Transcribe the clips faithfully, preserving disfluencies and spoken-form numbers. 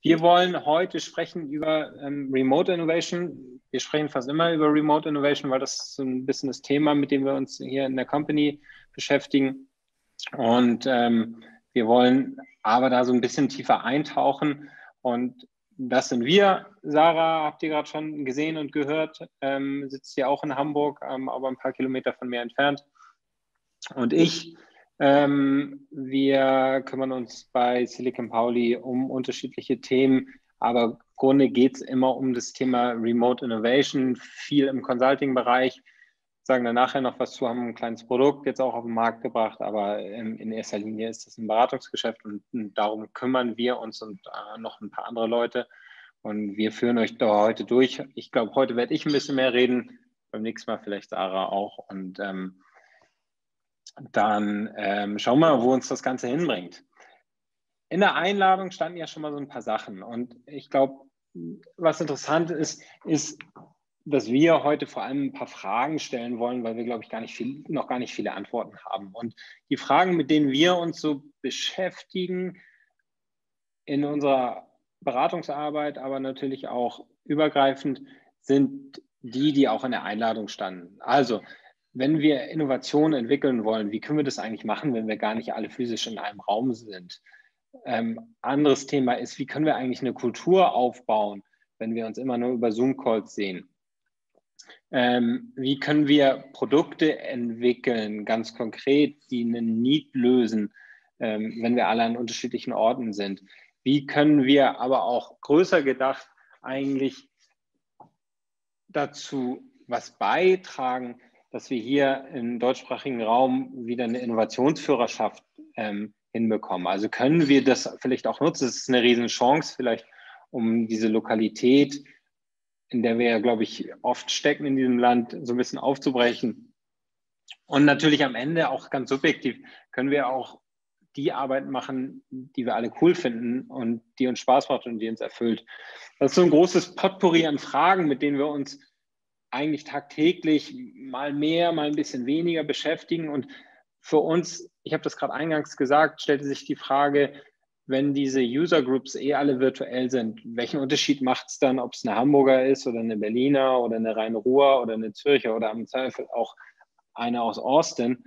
Wir wollen heute sprechen über ähm, Remote Innovation. Wir sprechen fast immer über Remote Innovation, weil das so ein bisschen das Thema, mit dem wir uns hier in der Company beschäftigen. Und ähm, wir wollen aber da so ein bisschen tiefer eintauchen. Und das sind wir. Sarah, habt ihr gerade schon gesehen und gehört, ähm, sitzt hier auch in Hamburg, ähm, aber ein paar Kilometer von mir entfernt. Und ich. Ähm, wir kümmern uns bei Silicon Pauli um unterschiedliche Themen, aber im Grunde geht es immer um das Thema Remote Innovation, viel im Consulting-Bereich, sagen wir nachher noch was zu, haben ein kleines Produkt jetzt auch auf den Markt gebracht, aber in, in erster Linie ist das ein Beratungsgeschäft und darum kümmern wir uns und äh, noch ein paar andere Leute und wir führen euch da heute durch. Ich glaube, heute werde ich ein bisschen mehr reden, beim nächsten Mal vielleicht Sarah auch und ähm, Dann ähm, schauen wir mal, wo uns das Ganze hinbringt. In der Einladung standen ja schon mal so ein paar Sachen. Und ich glaube, was interessant ist, ist, dass wir heute vor allem ein paar Fragen stellen wollen, weil wir, glaube ich, gar nicht viel, noch gar nicht viele Antworten haben. Und die Fragen, mit denen wir uns so beschäftigen in unserer Beratungsarbeit, aber natürlich auch übergreifend, sind die, die auch in der Einladung standen. Also, wenn wir Innovationen entwickeln wollen, wie können wir das eigentlich machen, wenn wir gar nicht alle physisch in einem Raum sind? Ähm, anderes Thema ist, wie können wir eigentlich eine Kultur aufbauen, wenn wir uns immer nur über Zoom-Calls sehen? Ähm, wie können wir Produkte entwickeln, ganz konkret, die einen Need lösen, ähm, wenn wir alle an unterschiedlichen Orten sind? Wie können wir aber auch größer gedacht eigentlich dazu was beitragen, dass wir hier im deutschsprachigen Raum wieder eine Innovationsführerschaft ähm, hinbekommen. Also können wir das vielleicht auch nutzen? Das ist eine Riesenchance vielleicht, um diese Lokalität, in der wir ja, glaube ich, oft stecken in diesem Land, so ein bisschen aufzubrechen. Und natürlich am Ende auch ganz subjektiv können wir auch die Arbeit machen, die wir alle cool finden und die uns Spaß macht und die uns erfüllt. Das ist so ein großes Potpourri an Fragen, mit denen wir uns eigentlich tagtäglich mal mehr, mal ein bisschen weniger beschäftigen. Und für uns, ich habe das gerade eingangs gesagt, stellte sich die Frage, wenn diese User Groups eh alle virtuell sind, welchen Unterschied macht es dann, ob es eine Hamburger ist oder eine Berliner oder eine Rhein-Ruhr oder eine Zürcher oder am Zweifel auch eine aus Austin?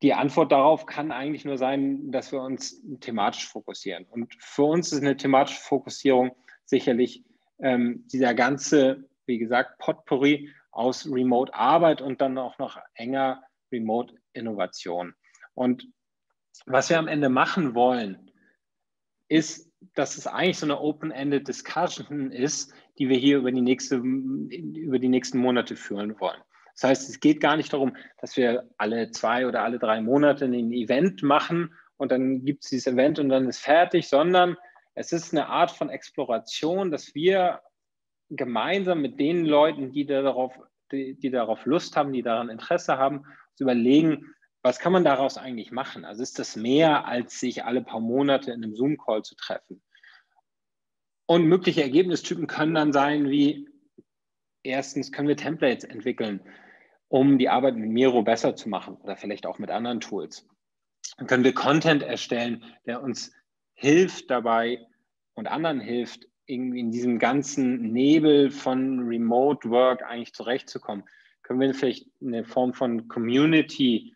Die Antwort darauf kann eigentlich nur sein, dass wir uns thematisch fokussieren. Und für uns ist eine thematische Fokussierung sicherlich Ähm, dieser ganze, wie gesagt, Potpourri aus Remote-Arbeit und dann auch noch enger Remote-Innovation. Und was wir am Ende machen wollen, ist, dass es eigentlich so eine open-ended Discussion ist, die wir hier über die, nächste, über die nächsten Monate führen wollen. Das heißt, es geht gar nicht darum, dass wir alle zwei oder alle drei Monate ein Event machen und dann gibt es dieses Event und dann ist fertig, sondern es ist eine Art von Exploration, dass wir gemeinsam mit den Leuten, die darauf, die, die darauf Lust haben, die daran Interesse haben, uns überlegen, was kann man daraus eigentlich machen? Also ist das mehr, als sich alle paar Monate in einem Zoom-Call zu treffen? Und mögliche Ergebnistypen können dann sein wie, erstens können wir Templates entwickeln, um die Arbeit mit Miro besser zu machen oder vielleicht auch mit anderen Tools. Dann können wir Content erstellen, der uns hilft dabei und anderen hilft, irgendwie in diesem ganzen Nebel von Remote Work eigentlich zurechtzukommen. Können wir vielleicht eine Form von Community,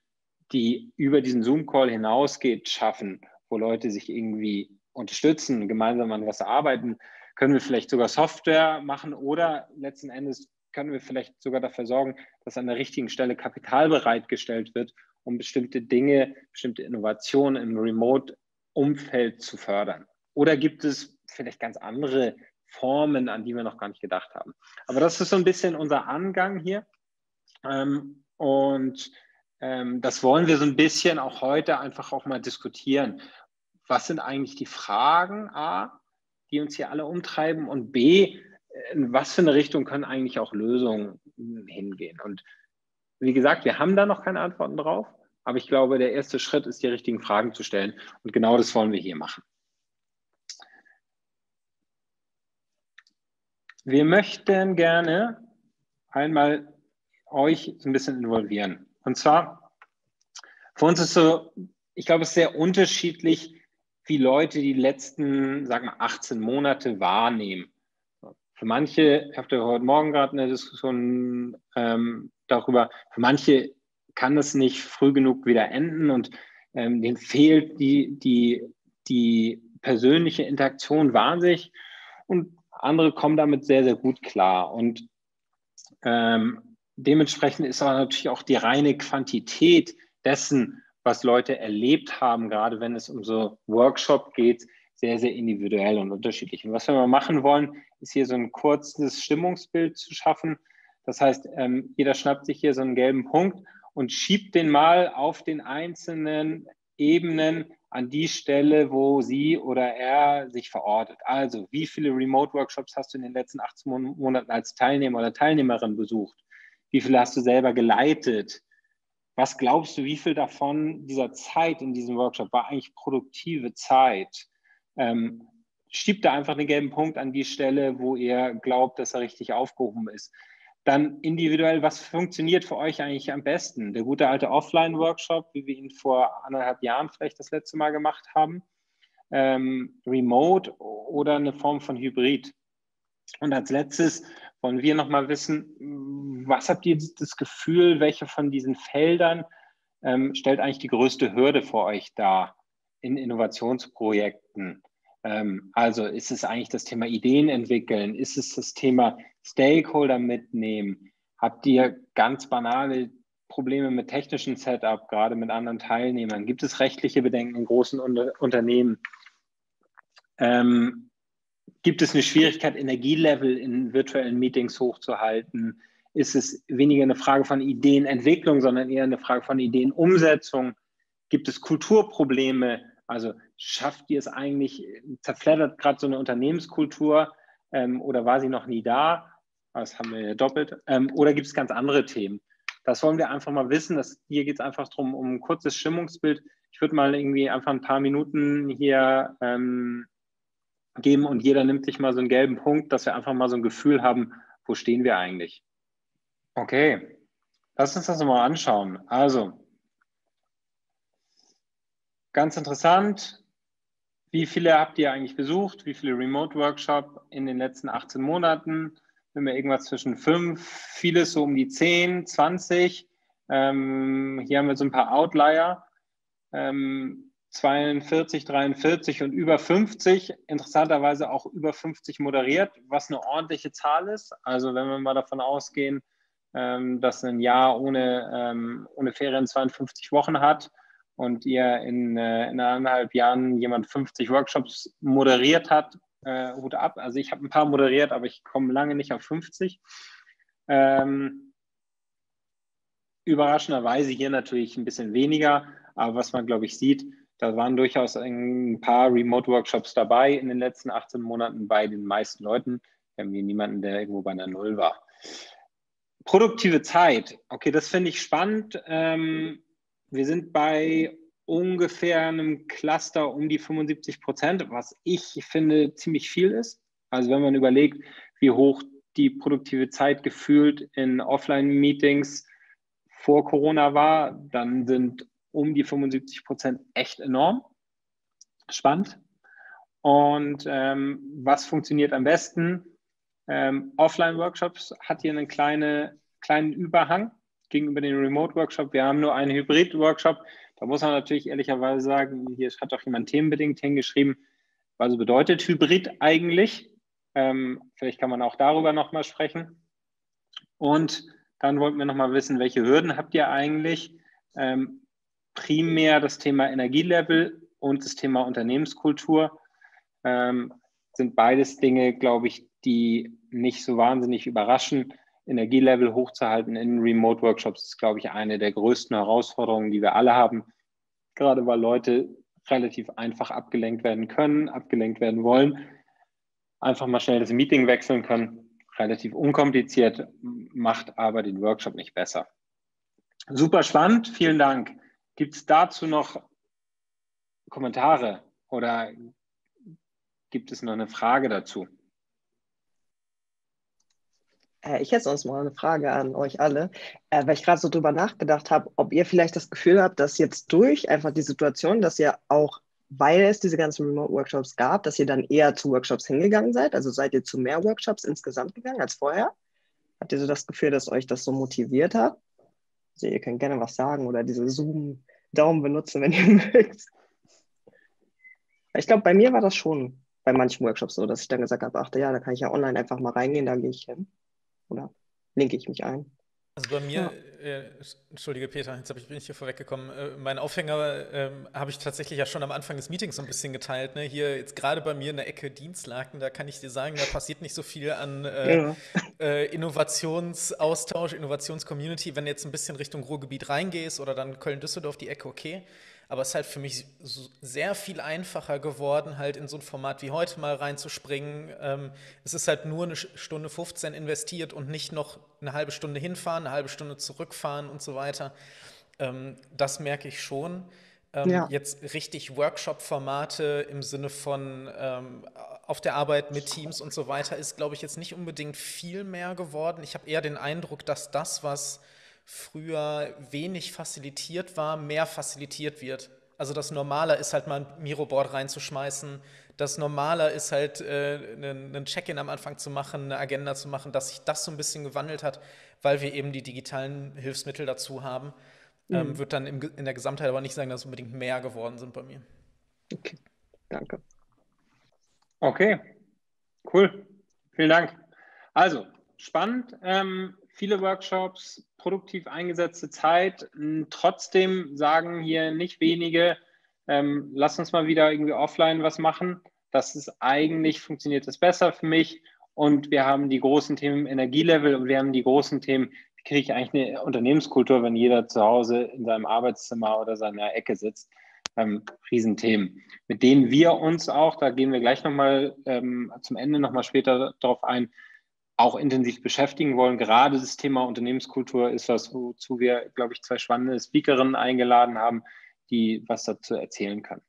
die über diesen Zoom-Call hinausgeht, schaffen, wo Leute sich irgendwie unterstützen, gemeinsam an was arbeiten? Können wir vielleicht sogar Software machen oder letzten Endes können wir vielleicht sogar dafür sorgen, dass an der richtigen Stelle Kapital bereitgestellt wird, um bestimmte Dinge, bestimmte Innovationen im Remote Umfeld zu fördern? Oder gibt es vielleicht ganz andere Formen, an die wir noch gar nicht gedacht haben? Aber das ist so ein bisschen unser Angang hier. Und das wollen wir so ein bisschen auch heute einfach auch mal diskutieren. Was sind eigentlich die Fragen, A, die uns hier alle umtreiben und B, in was für eine Richtung können eigentlich auch Lösungen hingehen? Und wie gesagt, wir haben da noch keine Antworten drauf. Aber ich glaube, der erste Schritt ist, die richtigen Fragen zu stellen. Und genau das wollen wir hier machen. Wir möchten gerne einmal euch ein bisschen involvieren. Und zwar Für uns ist so, ich glaube, es ist sehr unterschiedlich, wie Leute die letzten, sagen wir, achtzehn Monate wahrnehmen. Für manche, ich hatte heute Morgen gerade eine Diskussion ähm, darüber, für manche kann es nicht früh genug wieder enden und ähm, denen fehlt die, die, die persönliche Interaktion wahnsinnig und andere kommen damit sehr, sehr gut klar. Und ähm, dementsprechend ist aber natürlich auch die reine Quantität dessen, was Leute erlebt haben, gerade wenn es um so Workshop geht, sehr, sehr individuell und unterschiedlich. Und was wir mal machen wollen, ist hier so ein kurzes Stimmungsbild zu schaffen. Das heißt, ähm, jeder schnappt sich hier so einen gelben Punkt und schiebt den mal auf den einzelnen Ebenen an die Stelle, wo sie oder er sich verortet. Also, wie viele Remote-Workshops hast du in den letzten achtzehn Monaten als Teilnehmer oder Teilnehmerin besucht? Wie viele hast du selber geleitet? Was glaubst du, wie viel davon dieser Zeit in diesem Workshop war eigentlich produktive Zeit? Ähm, schiebt da einfach den gelben Punkt an die Stelle, wo ihr glaubt, dass er richtig aufgehoben ist. Dann individuell, was funktioniert für euch eigentlich am besten? Der gute alte Offline-Workshop, wie wir ihn vor anderthalb Jahren vielleicht das letzte Mal gemacht haben, ähm, remote oder eine Form von Hybrid. Und als letztes wollen wir nochmal wissen, was habt ihr das Gefühl, welche von diesen Feldern ähm, stellt eigentlich die größte Hürde für euch dar in Innovationsprojekten? Also ist es eigentlich das Thema Ideen entwickeln? Ist es das Thema Stakeholder mitnehmen? Habt ihr ganz banale Probleme mit technischem Setup, gerade mit anderen Teilnehmern? Gibt es rechtliche Bedenken in großen Unternehmen? Ähm, gibt es eine Schwierigkeit, Energielevel in virtuellen Meetings hochzuhalten? Ist es weniger eine Frage von Ideenentwicklung, sondern eher eine Frage von Ideenumsetzung? Gibt es Kulturprobleme? Also schafft ihr es eigentlich, zerfleddert gerade so eine Unternehmenskultur ähm, oder war sie noch nie da? Das haben wir ja doppelt. Ähm, oder gibt es ganz andere Themen? Das wollen wir einfach mal wissen. Das, hier geht es einfach darum, um ein kurzes Stimmungsbild. Ich würde mal irgendwie einfach ein paar Minuten hier ähm, geben und jeder nimmt sich mal so einen gelben Punkt, dass wir einfach mal so ein Gefühl haben, wo stehen wir eigentlich? Okay, lass uns das mal anschauen. Also, ganz interessant, wie viele habt ihr eigentlich besucht? Wie viele Remote-Workshops in den letzten achtzehn Monaten? Wenn wir irgendwas zwischen fünf, vieles so um die zehn, zwanzig. Ähm, hier haben wir so ein paar Outlier. Ähm, zweiundvierzig, dreiundvierzig und über fünfzig. Interessanterweise auch über fünfzig moderiert, was eine ordentliche Zahl ist. Also wenn wir mal davon ausgehen, ähm, dass ein Jahr ohne, ähm, ohne Ferien zweiundfünfzig Wochen hat, und ihr in, äh, in eineinhalb Jahren jemand fünfzig Workshops moderiert hat, äh, Hut ab. Also ich habe ein paar moderiert, aber ich komme lange nicht auf fünfzig. Ähm, überraschenderweise hier natürlich ein bisschen weniger, aber was man, glaube ich, sieht, da waren durchaus ein paar Remote-Workshops dabei in den letzten achtzehn Monaten bei den meisten Leuten. Wir haben hier niemanden, der irgendwo bei einer Null war. Produktive Zeit. Okay, das finde ich spannend. Ähm, Wir sind bei ungefähr einem Cluster um die fünfundsiebzig Prozent, was ich finde ziemlich viel ist. Also wenn man überlegt, wie hoch die produktive Zeit gefühlt in Offline-Meetings vor Corona war, dann sind um die fünfundsiebzig Prozent echt enorm. Spannend. Und ähm, was funktioniert am besten? Ähm, Offline-Workshops hat hier einen kleinen, kleinen Überhang gegenüber dem Remote-Workshop. Wir haben nur einen Hybrid-Workshop. Da muss man natürlich ehrlicherweise sagen, hier hat doch jemand themenbedingt hingeschrieben, was bedeutet Hybrid eigentlich? Ähm, vielleicht kann man auch darüber nochmal sprechen. Und dann wollten wir nochmal wissen, welche Hürden habt ihr eigentlich? Ähm, primär das Thema Energielevel und das Thema Unternehmenskultur. Ähm, sind beides Dinge, glaube ich, die nicht so wahnsinnig überraschen. Energielevel hochzuhalten in Remote-Workshops ist, glaube ich, eine der größten Herausforderungen, die wir alle haben, gerade weil Leute relativ einfach abgelenkt werden können, abgelenkt werden wollen, einfach mal schnell das Meeting wechseln können, relativ unkompliziert, macht aber den Workshop nicht besser. Super spannend, vielen Dank. Gibt es dazu noch Kommentare oder gibt es noch eine Frage dazu? Ich hätte sonst mal eine Frage an euch alle, weil ich gerade so drüber nachgedacht habe, ob ihr vielleicht das Gefühl habt, dass jetzt durch einfach die Situation, dass ihr auch, weil es diese ganzen Remote-Workshops gab, dass ihr dann eher zu Workshops hingegangen seid, also seid ihr zu mehr Workshops insgesamt gegangen als vorher? Habt ihr so das Gefühl, dass euch das so motiviert hat? Also ihr könnt gerne was sagen oder diese Zoom-Daumen benutzen, wenn ihr mögt. Ich glaube, bei mir war das schon bei manchen Workshops so, dass ich dann gesagt habe, ach ja, da kann ich ja online einfach mal reingehen, da gehe ich hin. Oder linke ich mich ein? Also bei mir, ja. äh, entschuldige Peter, jetzt hab ich, bin ich hier vorweggekommen, äh, meinen Aufhänger ähm, habe ich tatsächlich ja schon am Anfang des Meetings so ein bisschen geteilt. Ne? Hier jetzt gerade bei mir in der Ecke Dienstlaken, da kann ich dir sagen, da passiert nicht so viel an äh, ja. äh, Innovationsaustausch, Innovationscommunity. Wenn du jetzt ein bisschen Richtung Ruhrgebiet reingehst oder dann Köln-Düsseldorf, die Ecke, okay. Aber es ist halt für mich so sehr viel einfacher geworden, halt in so ein Format wie heute mal reinzuspringen. Ähm, es ist halt nur eine Stunde fünfzehn investiert und nicht noch eine halbe Stunde hinfahren, eine halbe Stunde zurückfahren und so weiter. Ähm, das merke ich schon. Ähm, ja. Jetzt richtig Workshop-Formate im Sinne von ähm, auf der Arbeit mit Teams und so weiter ist, glaube ich, jetzt nicht unbedingt viel mehr geworden. Ich habe eher den Eindruck, dass das, was früher wenig facilitiert war, mehr facilitiert wird. Also das Normale ist halt mal ein Miroboard reinzuschmeißen, das Normale ist halt äh, einen Check-in am Anfang zu machen, eine Agenda zu machen, dass sich das so ein bisschen gewandelt hat, weil wir eben die digitalen Hilfsmittel dazu haben. Mhm. Ähm, wird dann im, in der Gesamtheit aber nicht sagen, dass es unbedingt mehr geworden sind bei mir. Okay, danke. Okay, cool. Vielen Dank. Also, spannend. Ähm, viele Workshops, produktiv eingesetzte Zeit. Trotzdem sagen hier nicht wenige, ähm, lass uns mal wieder irgendwie offline was machen. Das ist eigentlich, funktioniert das besser für mich. Und wir haben die großen Themen Energielevel und wir haben die großen Themen, wie kriege ich eigentlich eine Unternehmenskultur, wenn jeder zu Hause in seinem Arbeitszimmer oder seiner Ecke sitzt. Ähm, Riesenthemen, mit denen wir uns auch, da gehen wir gleich nochmal ähm, zum Ende nochmal später drauf ein, auch intensiv beschäftigen wollen. Gerade das Thema Unternehmenskultur ist das, wozu wir, glaube ich, zwei spannende Speakerinnen eingeladen haben, die was dazu erzählen können.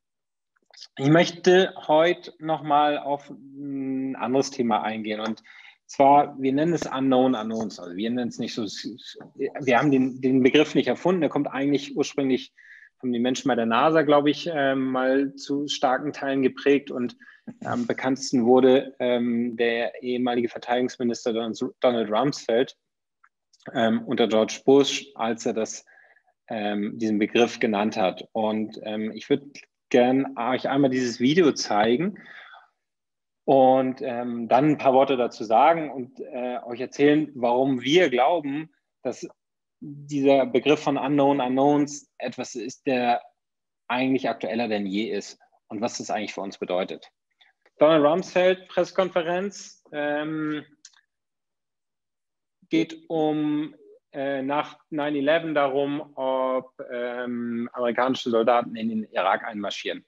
Ich möchte heute nochmal auf ein anderes Thema eingehen. Und zwar, wir nennen es Unknown Unknowns. Also wir nennen es nicht so, wir haben den, den Begriff nicht erfunden. Der kommt eigentlich ursprünglich, haben die Menschen bei der NASA, glaube ich, äh, mal zu starken Teilen geprägt und am bekanntesten wurde ähm, der ehemalige Verteidigungsminister Donald Rumsfeld ähm, unter George Bush, als er das, ähm, diesen Begriff genannt hat. Und ähm, ich würde gerne euch einmal dieses Video zeigen und ähm, dann ein paar Worte dazu sagen und äh, euch erzählen, warum wir glauben, dass dieser Begriff von Unknown Unknowns etwas ist, der eigentlich aktueller denn je ist und was das eigentlich für uns bedeutet. Donald Rumsfeld, Pressekonferenz, ähm, geht um äh, nach neun elf darum, ob ähm, amerikanische Soldaten in den Irak einmarschieren.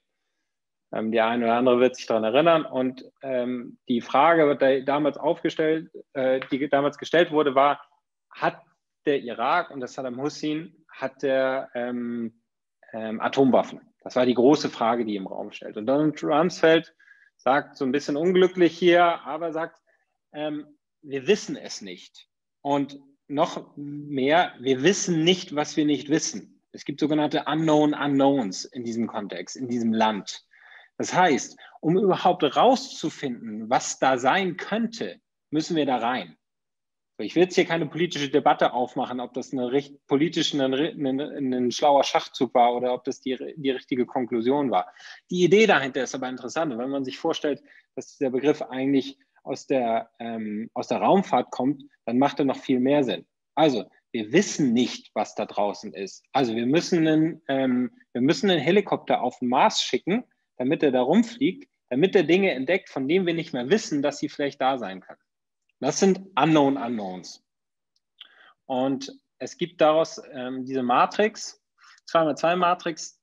Ähm, der eine oder andere wird sich daran erinnern. Und ähm, die Frage, die damals aufgestellt, äh, die damals gestellt wurde, war, hat der Irak und der Saddam Hussein, hat der ähm, ähm, Atomwaffen? Das war die große Frage, die im Raum stellt. Und Donald Rumsfeld sagt so ein bisschen unglücklich hier, aber sagt, ähm, wir wissen es nicht. Und noch mehr, wir wissen nicht, was wir nicht wissen. Es gibt sogenannte Unknown Unknowns in diesem Kontext, in diesem Land. Das heißt, um überhaupt rauszufinden, was da sein könnte, müssen wir da rein. Ich will jetzt hier keine politische Debatte aufmachen, ob das eine recht politisch ein, ein, ein schlauer Schachzug war oder ob das die, die richtige Konklusion war. Die Idee dahinter ist aber interessant. Wenn man sich vorstellt, dass dieser Begriff eigentlich aus der, ähm, aus der Raumfahrt kommt, dann macht er noch viel mehr Sinn. Also, wir wissen nicht, was da draußen ist. Also, wir müssen einen, ähm, wir müssen einen Helikopter auf den Mars schicken, damit er da rumfliegt, damit er Dinge entdeckt, von denen wir nicht mehr wissen, dass sie vielleicht da sein können. Das sind Unknown Unknowns. Und es gibt daraus ähm, diese Matrix, zwei mal zwei Matrix,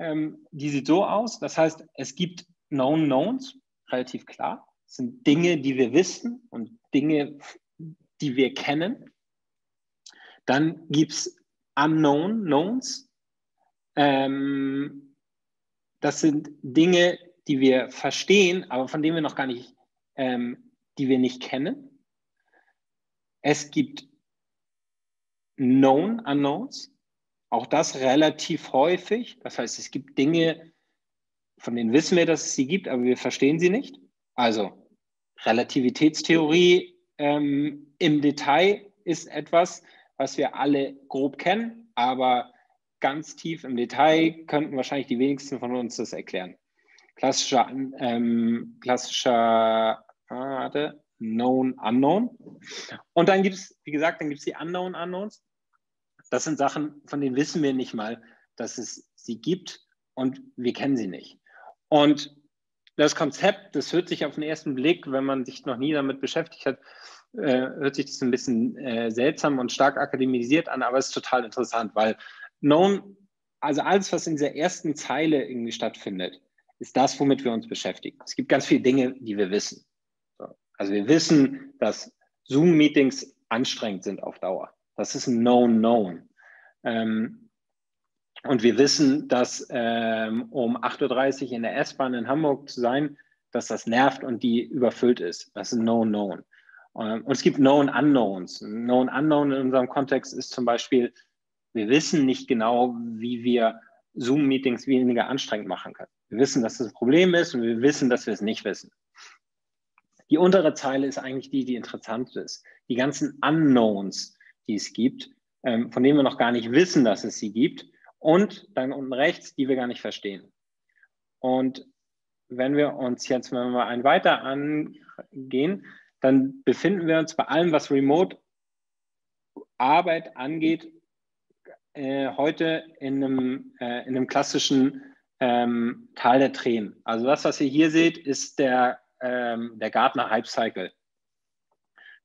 ähm, die sieht so aus. Das heißt, es gibt Known Knowns, relativ klar. Das sind Dinge, die wir wissen und Dinge, die wir kennen. Dann gibt es Unknown Knowns. Ähm, das sind Dinge, die wir verstehen, aber von denen wir noch gar nicht ähm, die wir nicht kennen. Es gibt Known Unknowns, auch das relativ häufig. Das heißt, es gibt Dinge, von denen wissen wir, dass es sie gibt, aber wir verstehen sie nicht. Also Relativitätstheorie ähm, im Detail ist etwas, was wir alle grob kennen, aber ganz tief im Detail könnten wahrscheinlich die wenigsten von uns das erklären. Klassischer, ähm, klassischer äh, Known Unknown. Und dann gibt es, wie gesagt, dann gibt es die Unknown Unknowns. Das sind Sachen, von denen wissen wir nicht mal, dass es sie gibt und wir kennen sie nicht. Und das Konzept, das hört sich auf den ersten Blick, wenn man sich noch nie damit beschäftigt hat, äh, hört sich das ein bisschen äh, seltsam und stark akademisiert an, aber es ist total interessant, weil Known, also alles, was in dieser ersten Zeile irgendwie stattfindet, ist das, womit wir uns beschäftigen. Es gibt ganz viele Dinge, die wir wissen. Also wir wissen, dass Zoom-Meetings anstrengend sind auf Dauer. Das ist ein Known-Known. Ähm, und wir wissen, dass ähm, um acht Uhr dreißig in der S-Bahn in Hamburg zu sein, dass das nervt und die überfüllt ist. Das ist ein Known-Known. Ähm, und es gibt Known-Unknowns. Ein Known-Unknown in unserem Kontext ist zum Beispiel, wir wissen nicht genau, wie wir Zoom-Meetings weniger anstrengend machen können. Wir wissen, dass das ein Problem ist und wir wissen, dass wir es nicht wissen. Die untere Zeile ist eigentlich die, die interessant ist. Die ganzen Unknowns, die es gibt, ähm, von denen wir noch gar nicht wissen, dass es sie gibt. Und dann unten rechts, die wir gar nicht verstehen. Und wenn wir uns jetzt, wenn wir einen weiter angehen, dann befinden wir uns bei allem, was Remote-Arbeit angeht, heute in einem, äh, in einem klassischen ähm, Tal der Tränen. Also das, was ihr hier seht, ist der, ähm, der Gartner Hype Cycle.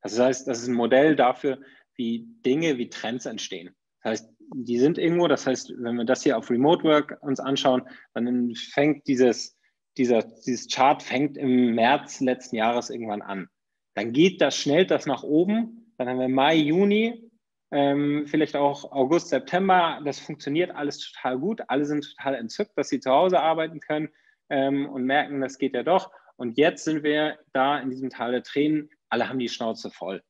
Das heißt, das ist ein Modell dafür, wie Dinge, wie Trends entstehen. Das heißt, die sind irgendwo, das heißt, wenn wir das hier auf Remote Work uns anschauen, dann fängt dieses, dieser, dieses Chart fängt im März letzten Jahres irgendwann an. Dann geht das, schnellt das nach oben, dann haben wir Mai, Juni, Ähm, vielleicht auch August, September, das funktioniert alles total gut. Alle sind total entzückt, dass sie zu Hause arbeiten können ähm, und merken, das geht ja doch. Und jetzt sind wir da in diesem Tal der Tränen, alle haben die Schnauze voll.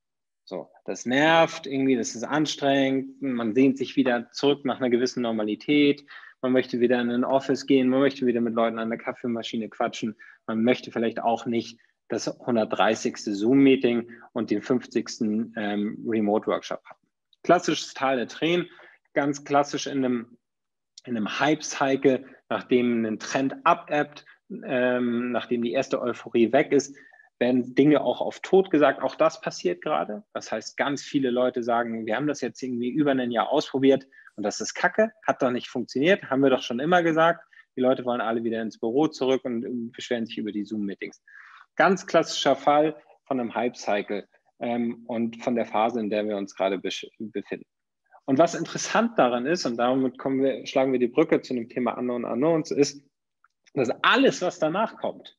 So, das nervt irgendwie, das ist anstrengend, man sehnt sich wieder zurück nach einer gewissen Normalität, man möchte wieder in ein Office gehen, man möchte wieder mit Leuten an der Kaffeemaschine quatschen, man möchte vielleicht auch nicht das hundertdreißigste Zoom-Meeting und den fünfzigsten ähm, Remote-Workshop haben. Klassisches Tal der Tränen, ganz klassisch in einem, in einem Hype-Cycle, nachdem ein Trend abebbt, ähm, nachdem die erste Euphorie weg ist, werden Dinge auch auf tot gesagt. Auch das passiert gerade. Das heißt, ganz viele Leute sagen, wir haben das jetzt irgendwie über ein Jahr ausprobiert und das ist Kacke, hat doch nicht funktioniert, haben wir doch schon immer gesagt. Die Leute wollen alle wieder ins Büro zurück und beschweren sich über die Zoom-Meetings. Ganz klassischer Fall von einem Hype-Cycle. Ähm, und von der Phase, in der wir uns gerade befinden. Und was interessant daran ist, und damit kommen wir, schlagen wir die Brücke zu dem Thema Unknown Unknowns, ist, dass alles, was danach kommt,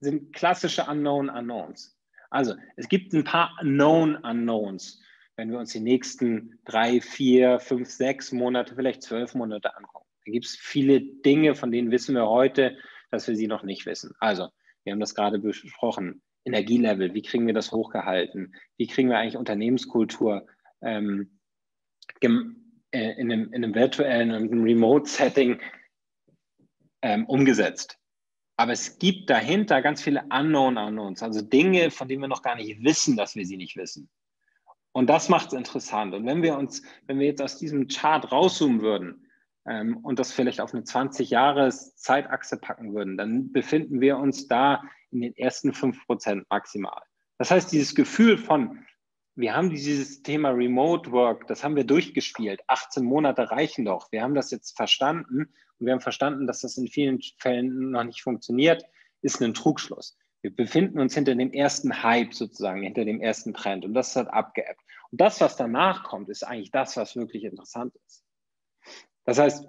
sind klassische Unknown Unknowns. Also es gibt ein paar Known Unknowns, wenn wir uns die nächsten drei, vier, fünf, sechs Monate, vielleicht zwölf Monate angucken. Da gibt es viele Dinge, von denen wissen wir heute, dass wir sie noch nicht wissen. Also, wir haben das gerade besprochen. Energielevel, wie kriegen wir das hochgehalten? Wie kriegen wir eigentlich Unternehmenskultur ähm, in, einem, in einem virtuellen und einem Remote-Setting ähm, umgesetzt? Aber es gibt dahinter ganz viele Unknown Unknowns, also Dinge, von denen wir noch gar nicht wissen, dass wir sie nicht wissen. Und das macht es interessant. Und wenn wir uns, wenn wir jetzt aus diesem Chart rauszoomen würden ähm, und das vielleicht auf eine zwanzig-Jahres-Zeitachse packen würden, dann befinden wir uns da in den ersten fünf Prozent maximal. Das heißt, dieses Gefühl von, wir haben dieses Thema Remote Work, das haben wir durchgespielt, achtzehn Monate reichen doch, wir haben das jetzt verstanden und wir haben verstanden, dass das in vielen Fällen noch nicht funktioniert, ist ein Trugschluss. Wir befinden uns hinter dem ersten Hype sozusagen, hinter dem ersten Trend und das hat abgeebbt. Und das, was danach kommt, ist eigentlich das, was wirklich interessant ist. Das heißt,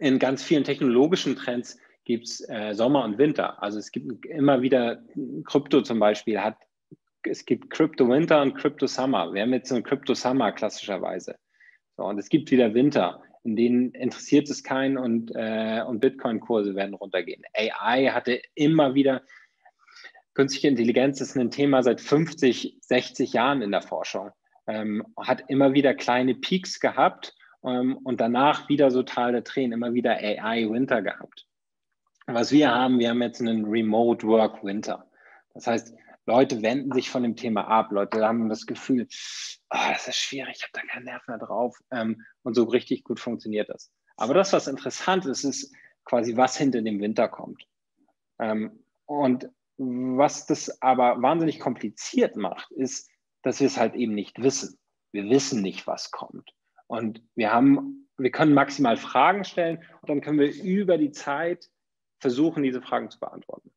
in ganz vielen technologischen Trends gibt es äh, Sommer und Winter. Also es gibt immer wieder, Krypto zum Beispiel, hat, es gibt Krypto-Winter und Krypto-Summer. Wir haben jetzt so einen Krypto-Summer klassischerweise. So, und es gibt wieder Winter, in denen interessiert es keinen und, äh, und Bitcoin-Kurse werden runtergehen. A I hatte immer wieder Künstliche Intelligenz ist ein Thema seit fünfzig, sechzig Jahren in der Forschung, ähm, hat immer wieder kleine Peaks gehabt ähm, und danach wieder so Tal der Tränen, immer wieder A I-Winter gehabt. Was wir haben, wir haben jetzt einen Remote-Work-Winter. Das heißt, Leute wenden sich von dem Thema ab, Leute haben das Gefühl, oh, das ist schwierig, ich habe da keinen Nerv mehr drauf, ähm, und so richtig gut funktioniert das. Aber das, was interessant ist, ist quasi, was hinter dem Winter kommt. Ähm, und was das aber wahnsinnig kompliziert macht, ist, dass wir es halt eben nicht wissen. Wir wissen nicht, was kommt. Und wir haben, wir können maximal Fragen stellen und dann können wir über die Zeit versuchen, diese Fragen zu beantworten.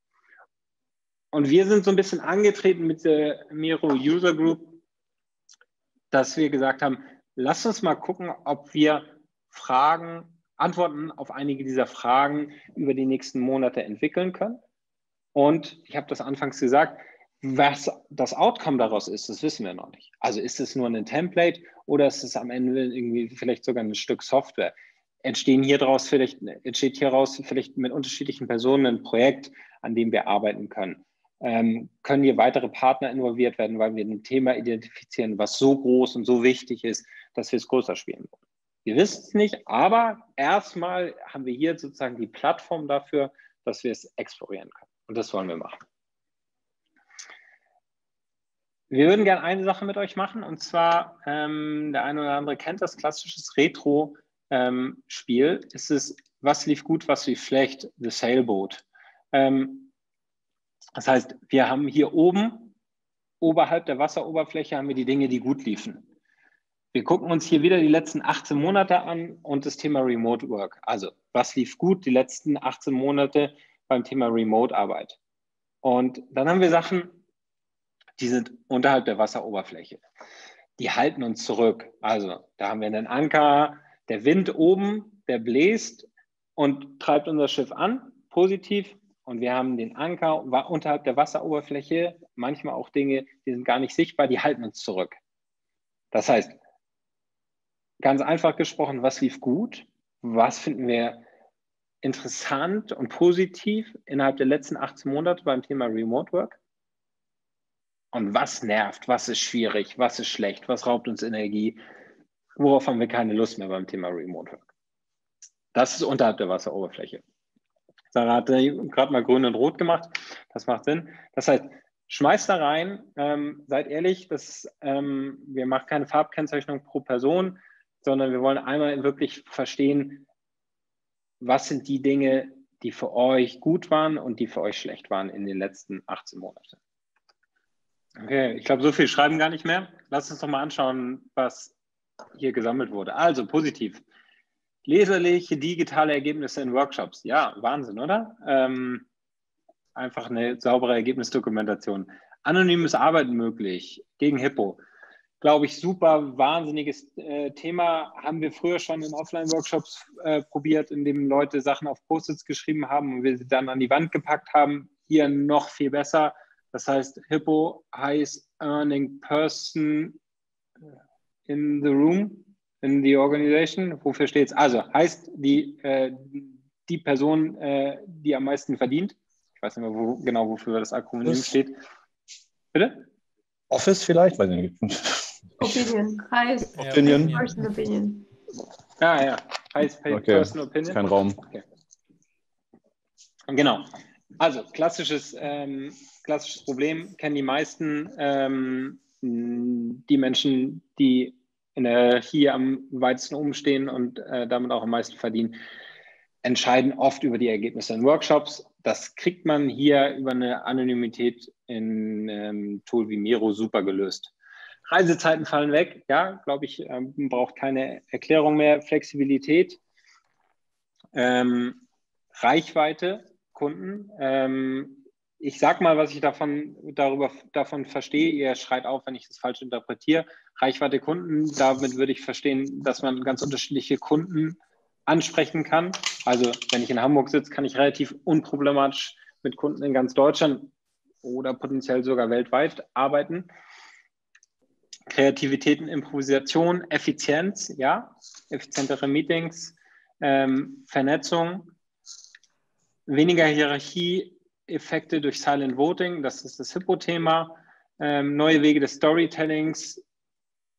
Und wir sind so ein bisschen angetreten mit der Miro User Group, dass wir gesagt haben, lasst uns mal gucken, ob wir Fragen, Antworten auf einige dieser Fragen über die nächsten Monate entwickeln können. Und ich habe das anfangs gesagt, was das Outcome daraus ist, das wissen wir noch nicht. Also ist es nur ein Template oder ist es am Ende irgendwie vielleicht sogar ein Stück Software? Entstehen hier draus vielleicht, entsteht hieraus vielleicht mit unterschiedlichen Personen ein Projekt, an dem wir arbeiten können. Ähm, können hier weitere Partner involviert werden, weil wir ein Thema identifizieren, was so groß und so wichtig ist, dass wir es größer spielen wollen. Wir wissen es nicht, aber erstmal haben wir hier sozusagen die Plattform dafür, dass wir es explorieren können. Und das wollen wir machen. Wir würden gerne eine Sache mit euch machen, und zwar, ähm, der eine oder andere kennt das, klassisches Retro-Spiel. Ähm, es ist, was lief gut, was lief schlecht, The Sailboat. Ähm, Das heißt, wir haben hier oben, oberhalb der Wasseroberfläche, haben wir die Dinge, die gut liefen. Wir gucken uns hier wieder die letzten achtzehn Monate an und das Thema Remote Work. Also, was lief gut die letzten achtzehn Monate beim Thema Remote Arbeit? Und dann haben wir Sachen, die sind unterhalb der Wasseroberfläche. Die halten uns zurück. Also, da haben wir einen Anker, der Wind oben, der bläst und treibt unser Schiff an, positiv. Und wir haben den Anker unterhalb der Wasseroberfläche, manchmal auch Dinge, die sind gar nicht sichtbar, die halten uns zurück. Das heißt, ganz einfach gesprochen, was lief gut? Was finden wir interessant und positiv innerhalb der letzten achtzehn Monate beim Thema Remote Work? Und was nervt? Was ist schwierig? Was ist schlecht? Was raubt uns Energie? Worauf haben wir keine Lust mehr beim Thema Remote Work? Das ist unterhalb der Wasseroberfläche. Da hat er gerade mal grün und rot gemacht. Das macht Sinn. Das heißt, schmeißt da rein, ähm, seid ehrlich, dass, ähm, wir machen keine Farbkennzeichnung pro Person, sondern wir wollen einmal wirklich verstehen, was sind die Dinge, die für euch gut waren und die für euch schlecht waren in den letzten achtzehn Monaten. Okay, ich glaube, so viel schreiben gar nicht mehr. Lasst uns doch mal anschauen, was hier gesammelt wurde. Also positiv. Leserliche digitale Ergebnisse in Workshops. Ja, Wahnsinn, oder? Ähm, einfach eine saubere Ergebnisdokumentation. Anonymes Arbeiten möglich gegen Hippo. Glaube ich, super, wahnsinniges äh, Thema. Haben wir früher schon in Offline-Workshops äh, probiert, in dem Leute Sachen auf Post-its geschrieben haben und wir sie dann an die Wand gepackt haben. Hier noch viel besser. Das heißt, Hippo heißt Earning Person in the Room. In the Organization, wofür steht es? Also heißt die, äh, die Person, äh, die am meisten verdient. Ich weiß nicht mehr wo, genau, wofür das Akronym Office steht. Bitte? Office vielleicht? Weiß ich nicht. Opinion. Highest Opinion. Person Opinion. Ah ja, Highest Paid okay. Person Opinion. Kein Raum. Okay. Genau. Also klassisches, ähm, klassisches Problem kennen die meisten, ähm, die Menschen, die in der, hier am weitesten oben stehen und äh, damit auch am meisten verdienen, entscheiden oft über die Ergebnisse in Workshops. Das kriegt man hier über eine Anonymität in ähm, Tool wie Miro super gelöst. Reisezeiten fallen weg. Ja, glaube ich, ähm, braucht keine Erklärung mehr. Flexibilität, ähm, Reichweite, Kunden. Ähm, ich sage mal, was ich davon, darüber, davon verstehe. Ihr schreit auf, wenn ich das falsch interpretiere. Reichweite Kunden, damit würde ich verstehen, dass man ganz unterschiedliche Kunden ansprechen kann. Also wenn ich in Hamburg sitze, kann ich relativ unproblematisch mit Kunden in ganz Deutschland oder potenziell sogar weltweit arbeiten. Kreativität und Improvisation, Effizienz, ja, effizientere Meetings, ähm, Vernetzung, weniger Hierarchie, Effekte durch Silent Voting, das ist das Hippo-Thema, ähm, neue Wege des Storytellings,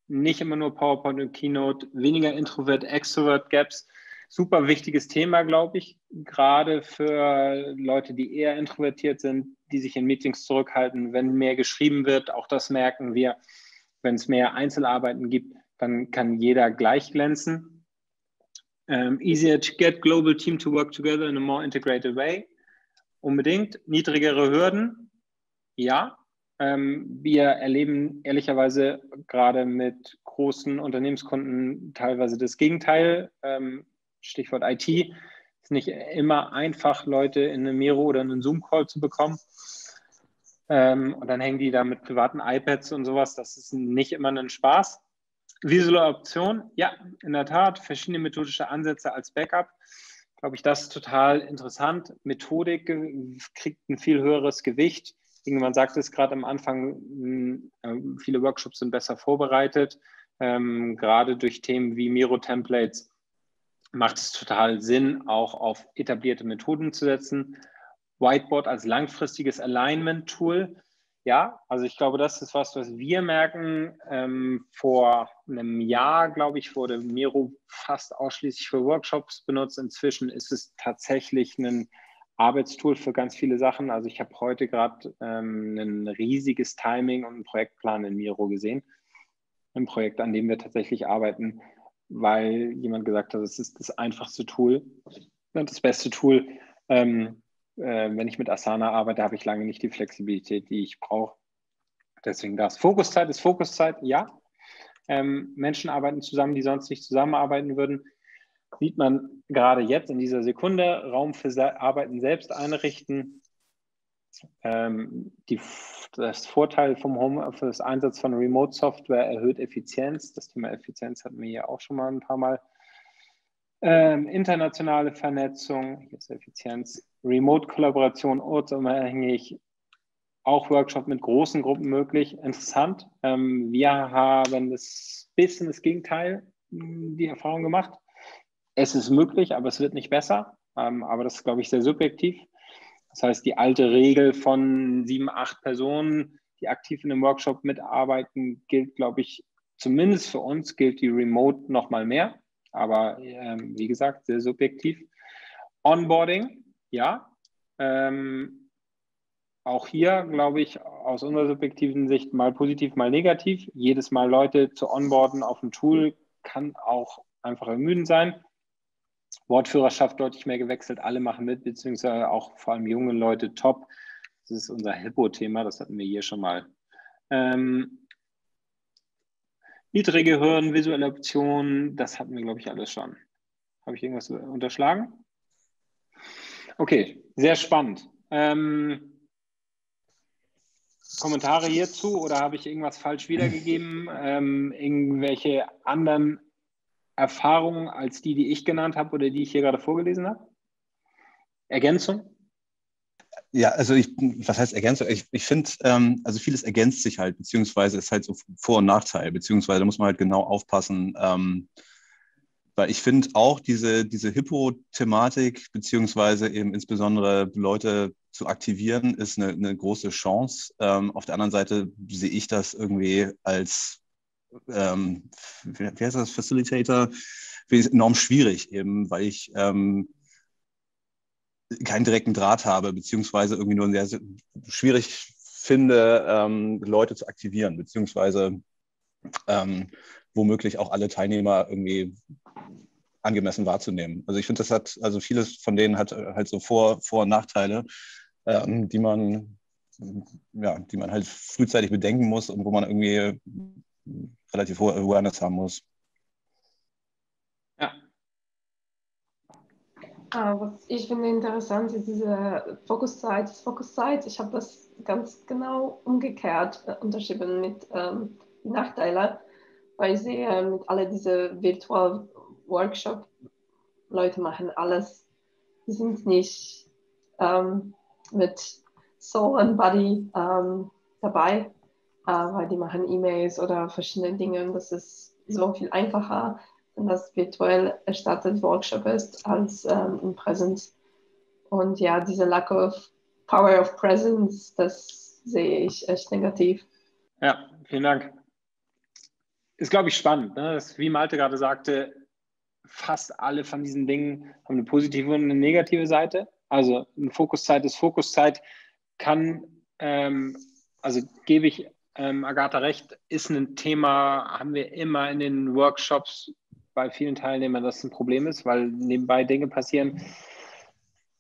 nicht immer nur PowerPoint und Keynote, weniger Introvert-Extrovert-Gaps, super wichtiges Thema, glaube ich, gerade für Leute, die eher introvertiert sind, die sich in Meetings zurückhalten, wenn mehr geschrieben wird, auch das merken wir, wenn es mehr Einzelarbeiten gibt, dann kann jeder gleich glänzen. Um, easier to get global team to work together in a more integrated way. Unbedingt. Niedrigere Hürden. Ja, ähm, wir erleben ehrlicherweise gerade mit großen Unternehmenskunden teilweise das Gegenteil. Ähm, Stichwort I T. Es ist nicht immer einfach, Leute in eine Miro oder einen Zoom-Call zu bekommen. Ähm, und dann hängen die da mit privaten iPads und sowas. Das ist nicht immer ein Spaß. Visuelle Option, ja, in der Tat, verschiedene methodische Ansätze als Backup. Glaube ich, das ist total interessant. Methodik kriegt ein viel höheres Gewicht. Irgendwann sagt es gerade am Anfang, viele Workshops sind besser vorbereitet. Ähm, gerade durch Themen wie Miro-Templates macht es total Sinn, auch auf etablierte Methoden zu setzen. Whiteboard als langfristiges Alignment-Tool. Ja, also ich glaube, das ist was, was wir merken. Ähm, vor einem Jahr, glaube ich, wurde Miro fast ausschließlich für Workshops benutzt. Inzwischen ist es tatsächlich ein Arbeitstool für ganz viele Sachen. Also ich habe heute gerade ähm, ein riesiges Timing und einen Projektplan in Miro gesehen. Ein Projekt, an dem wir tatsächlich arbeiten, weil jemand gesagt hat, es ist das einfachste Tool, das beste Tool. Ähm, Wenn ich mit Asana arbeite, habe ich lange nicht die Flexibilität, die ich brauche. Deswegen das. Fokuszeit ist Fokuszeit, ja. Ähm, Menschen arbeiten zusammen, die sonst nicht zusammenarbeiten würden. Sieht man gerade jetzt in dieser Sekunde. Raum für Arbeiten selbst einrichten. Ähm, die, das Vorteil vom Homeoffice, Einsatz von Remote-Software erhöht Effizienz. Das Thema Effizienz hatten wir hier auch schon mal ein paar Mal. Ähm, internationale Vernetzung, hier ist Effizienz, Remote-Kollaboration ortsunabhängig, auch Workshop mit großen Gruppen möglich, interessant. Ähm, wir haben das bisschen das Gegenteil, die Erfahrung gemacht. Es ist möglich, aber es wird nicht besser, ähm, aber das ist, glaube ich, sehr subjektiv. Das heißt, die alte Regel von sieben, acht Personen, die aktiv in einem Workshop mitarbeiten, gilt, glaube ich, zumindest für uns gilt die Remote noch mal mehr. Aber ähm, wie gesagt, sehr subjektiv. Onboarding, ja. Ähm, auch hier, glaube ich, aus unserer subjektiven Sicht mal positiv, mal negativ. Jedes Mal Leute zu onboarden auf dem Tool kann auch einfach ermüdend sein. Wortführerschaft deutlich mehr gewechselt. Alle machen mit, beziehungsweise auch vor allem junge Leute top. Das ist unser Hippo-Thema, das hatten wir hier schon mal. Ähm, Niedrige Hürden, visuelle Optionen, das hatten wir, glaube ich, alles schon. Habe ich irgendwas unterschlagen? Okay, sehr spannend. Ähm, Kommentare hierzu oder habe ich irgendwas falsch wiedergegeben? Ähm, irgendwelche anderen Erfahrungen als die, die ich genannt habe oder die ich hier gerade vorgelesen habe? Ergänzung? Ja, also ich, was heißt Ergänzung? Ich, ich finde, ähm, also vieles ergänzt sich halt, beziehungsweise ist halt so Vor- und Nachteil, beziehungsweise da muss man halt genau aufpassen, ähm, weil ich finde auch diese, diese Hippo-Thematik, beziehungsweise eben insbesondere Leute zu aktivieren, ist eine, eine große Chance. Ähm, auf der anderen Seite sehe ich das irgendwie als, ähm, wie heißt das, Facilitator, enorm schwierig eben, weil ich... Ähm, keinen direkten Draht habe, beziehungsweise irgendwie nur sehr, sehr schwierig finde, ähm, Leute zu aktivieren, beziehungsweise ähm, womöglich auch alle Teilnehmer irgendwie angemessen wahrzunehmen. Also ich finde, das hat, also vieles von denen hat halt so Vor-, Vor- und Nachteile, ähm, die man, ja, die man halt frühzeitig bedenken muss und wo man irgendwie relativ hohe Awareness haben muss. Ja. Ah, was ich finde interessant ist diese Fokuszeit, Fokuszeit. Ich habe das ganz genau umgekehrt äh, unterschrieben mit ähm, Nachteilen, weil ich sehe, mit all diesen virtuellen Workshops, Leute machen alles. Die sind nicht ähm, mit Soul and Body ähm, dabei, äh, weil die machen E-Mails oder verschiedene Dinge. Das ist so viel einfacher, wenn das virtuell erstattet Workshop ist, als ähm, in Präsenz. Und ja, diese Lack of Power of Presence, das sehe ich echt negativ. Ja, vielen Dank. Ist, glaube ich, spannend, ne? Das, wie Malte gerade sagte, fast alle von diesen Dingen haben eine positive und eine negative Seite. Also eine Fokuszeit ist Fokuszeit, kann, ähm, also gebe ich ähm, Agatha recht, ist ein Thema, haben wir immer in den Workshops bei vielen Teilnehmern, dass es ein Problem ist, weil nebenbei Dinge passieren.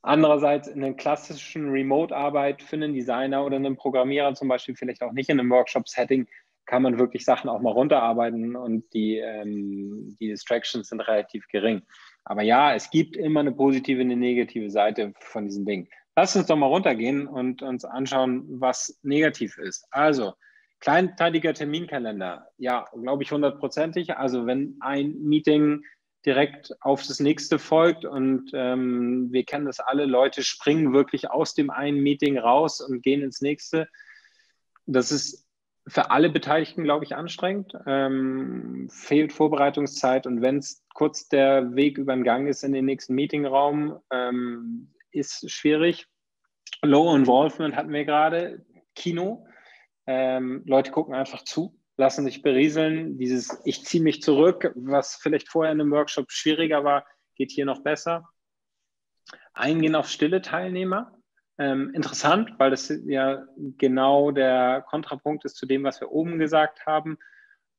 Andererseits in der klassischen Remote-Arbeit für einen Designer oder einen Programmierer zum Beispiel, vielleicht auch nicht in einem Workshop-Setting, kann man wirklich Sachen auch mal runterarbeiten und die, ähm, die Distractions sind relativ gering. Aber ja, es gibt immer eine positive und eine negative Seite von diesen Dingen. Lass uns doch mal runtergehen und uns anschauen, was negativ ist. Also, kleinteiliger Terminkalender. Ja, glaube ich hundertprozentig. Also, wenn ein Meeting direkt auf das nächste folgt und ähm, wir kennen das alle, Leute springen wirklich aus dem einen Meeting raus und gehen ins nächste. Das ist für alle Beteiligten, glaube ich, anstrengend. Ähm, fehlt Vorbereitungszeit und wenn es kurz der Weg über den Gang ist in den nächsten Meetingraum, ähm, ist schwierig. Low Involvement hatten wir gerade, Kino. Ähm, Leute gucken einfach zu, lassen sich berieseln, dieses ich ziehe mich zurück, was vielleicht vorher in einem Workshop schwieriger war, geht hier noch besser. Eingehen auf stille Teilnehmer, ähm, interessant, weil das ja genau der Kontrapunkt ist zu dem, was wir oben gesagt haben,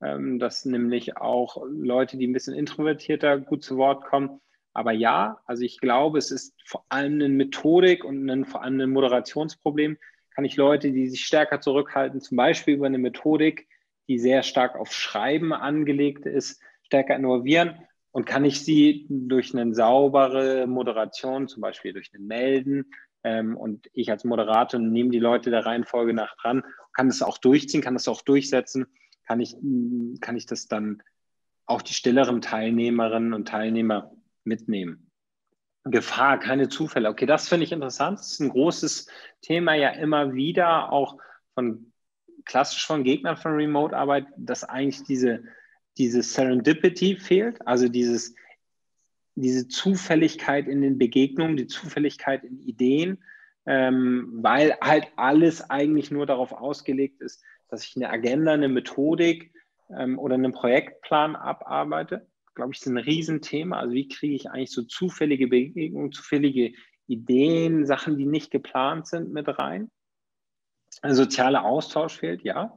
ähm, dass nämlich auch Leute, die ein bisschen introvertierter gut zu Wort kommen, aber ja, also ich glaube, es ist vor allem eine Methodik und ein, vor allem ein Moderationsproblem. Kann ich Leute, die sich stärker zurückhalten, zum Beispiel über eine Methodik, die sehr stark auf Schreiben angelegt ist, stärker involvieren und kann ich sie durch eine saubere Moderation, zum Beispiel durch ein Melden ähm, und ich als Moderator nehme die Leute der Reihenfolge nach dran, kann das auch durchziehen, kann das auch durchsetzen, kann ich, kann ich das dann auch die stilleren Teilnehmerinnen und Teilnehmer mitnehmen. Gefahr, keine Zufälle. Okay, das finde ich interessant. Das ist ein großes Thema ja immer wieder, auch von klassisch von Gegnern von Remote-Arbeit, dass eigentlich diese, diese Serendipity fehlt, also dieses, diese Zufälligkeit in den Begegnungen, die Zufälligkeit in Ideen, ähm, weil halt alles eigentlich nur darauf ausgelegt ist, dass ich eine Agenda, eine Methodik ähm, oder einen Projektplan abarbeite. Glaube ich, ist ein Riesenthema. Also wie kriege ich eigentlich so zufällige Begegnungen, zufällige Ideen, Sachen, die nicht geplant sind, mit rein? Ein sozialer Austausch fehlt, ja.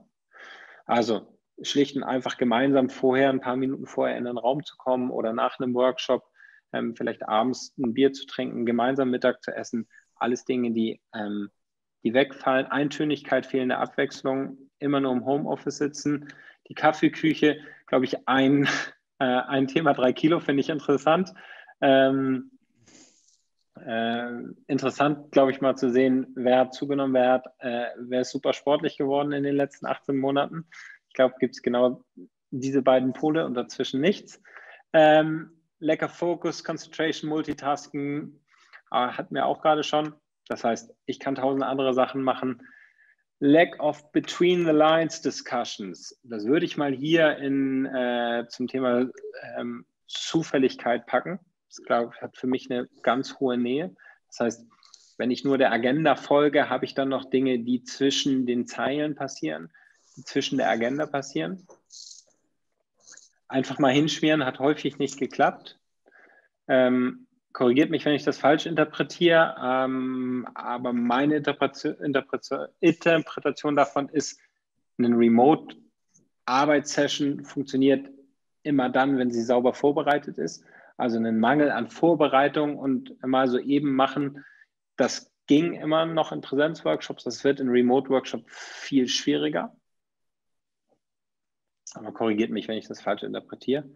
Also schlicht und einfach gemeinsam vorher, ein paar Minuten vorher in den Raum zu kommen oder nach einem Workshop ähm, vielleicht abends ein Bier zu trinken, gemeinsam Mittag zu essen. Alles Dinge, die, ähm, die wegfallen. Eintönigkeit, fehlende Abwechslung, immer nur im Homeoffice sitzen. Die Kaffeeküche, glaube ich, ein, äh, ein Thema, drei Kilo, finde ich interessant. Ähm, Äh, interessant, glaube ich, mal zu sehen, wer hat zugenommen, wer, hat, äh, wer ist super sportlich geworden in den letzten achtzehn Monaten. Ich glaube, gibt es genau diese beiden Pole und dazwischen nichts. Ähm, lecker Fokus, Concentration, Multitasking äh, hatten wir auch gerade schon. Das heißt, ich kann tausend andere Sachen machen. Lack of Between the Lines Discussions. Das würde ich mal hier in, äh, zum Thema ähm, Zufälligkeit packen. Das, glaube ich, hat für mich eine ganz hohe Nähe. Das heißt, wenn ich nur der Agenda folge, habe ich dann noch Dinge, die zwischen den Zeilen passieren, die zwischen der Agenda passieren. Einfach mal hinschmieren, hat häufig nicht geklappt. Ähm, korrigiert mich, wenn ich das falsch interpretiere, ähm, aber meine Interpretation, Interpretation, Interpretation davon ist, eine Remote-Arbeitssession funktioniert immer dann, wenn sie sauber vorbereitet ist. Also einen Mangel an Vorbereitung und mal so eben machen, das ging immer noch in Präsenzworkshops, das wird in Remote-Workshops viel schwieriger. Aber korrigiert mich, wenn ich das falsch interpretiere.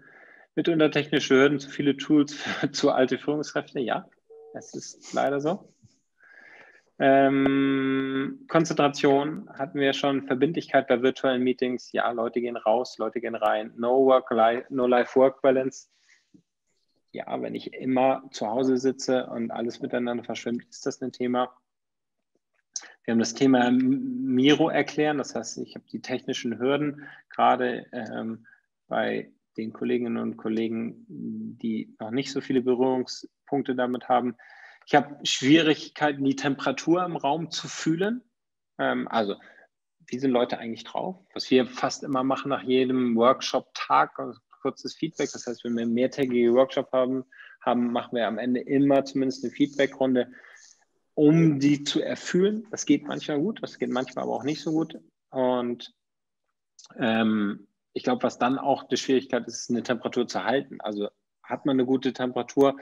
Mitunter technische Hürden, zu viele Tools für zu alte Führungskräfte, ja, es ist leider so. Ähm, Konzentration hatten wir schon, Verbindlichkeit bei virtuellen Meetings, ja, Leute gehen raus, Leute gehen rein, no work, no life work balance. Ja, wenn ich immer zu Hause sitze und alles miteinander verschwimmt, ist das ein Thema. Wir haben das Thema Miro erklären, das heißt, ich habe die technischen Hürden, gerade ähm, bei den Kolleginnen und Kollegen, die noch nicht so viele Berührungspunkte damit haben, Ich habe Schwierigkeiten, die Temperatur im Raum zu fühlen. Ähm, also, wie sind Leute eigentlich drauf? Was wir fast immer machen nach jedem Workshop-Tag, also kurzes Feedback. Das heißt, wenn wir einen mehrtägigen Workshop haben, haben, machen wir am Ende immer zumindest eine Feedback-Runde, um die zu erfüllen. Das geht manchmal gut, das geht manchmal aber auch nicht so gut. Und ähm, ich glaube, was dann auch die Schwierigkeit ist, ist eine Temperatur zu halten. Also hat man eine gute Temperatur,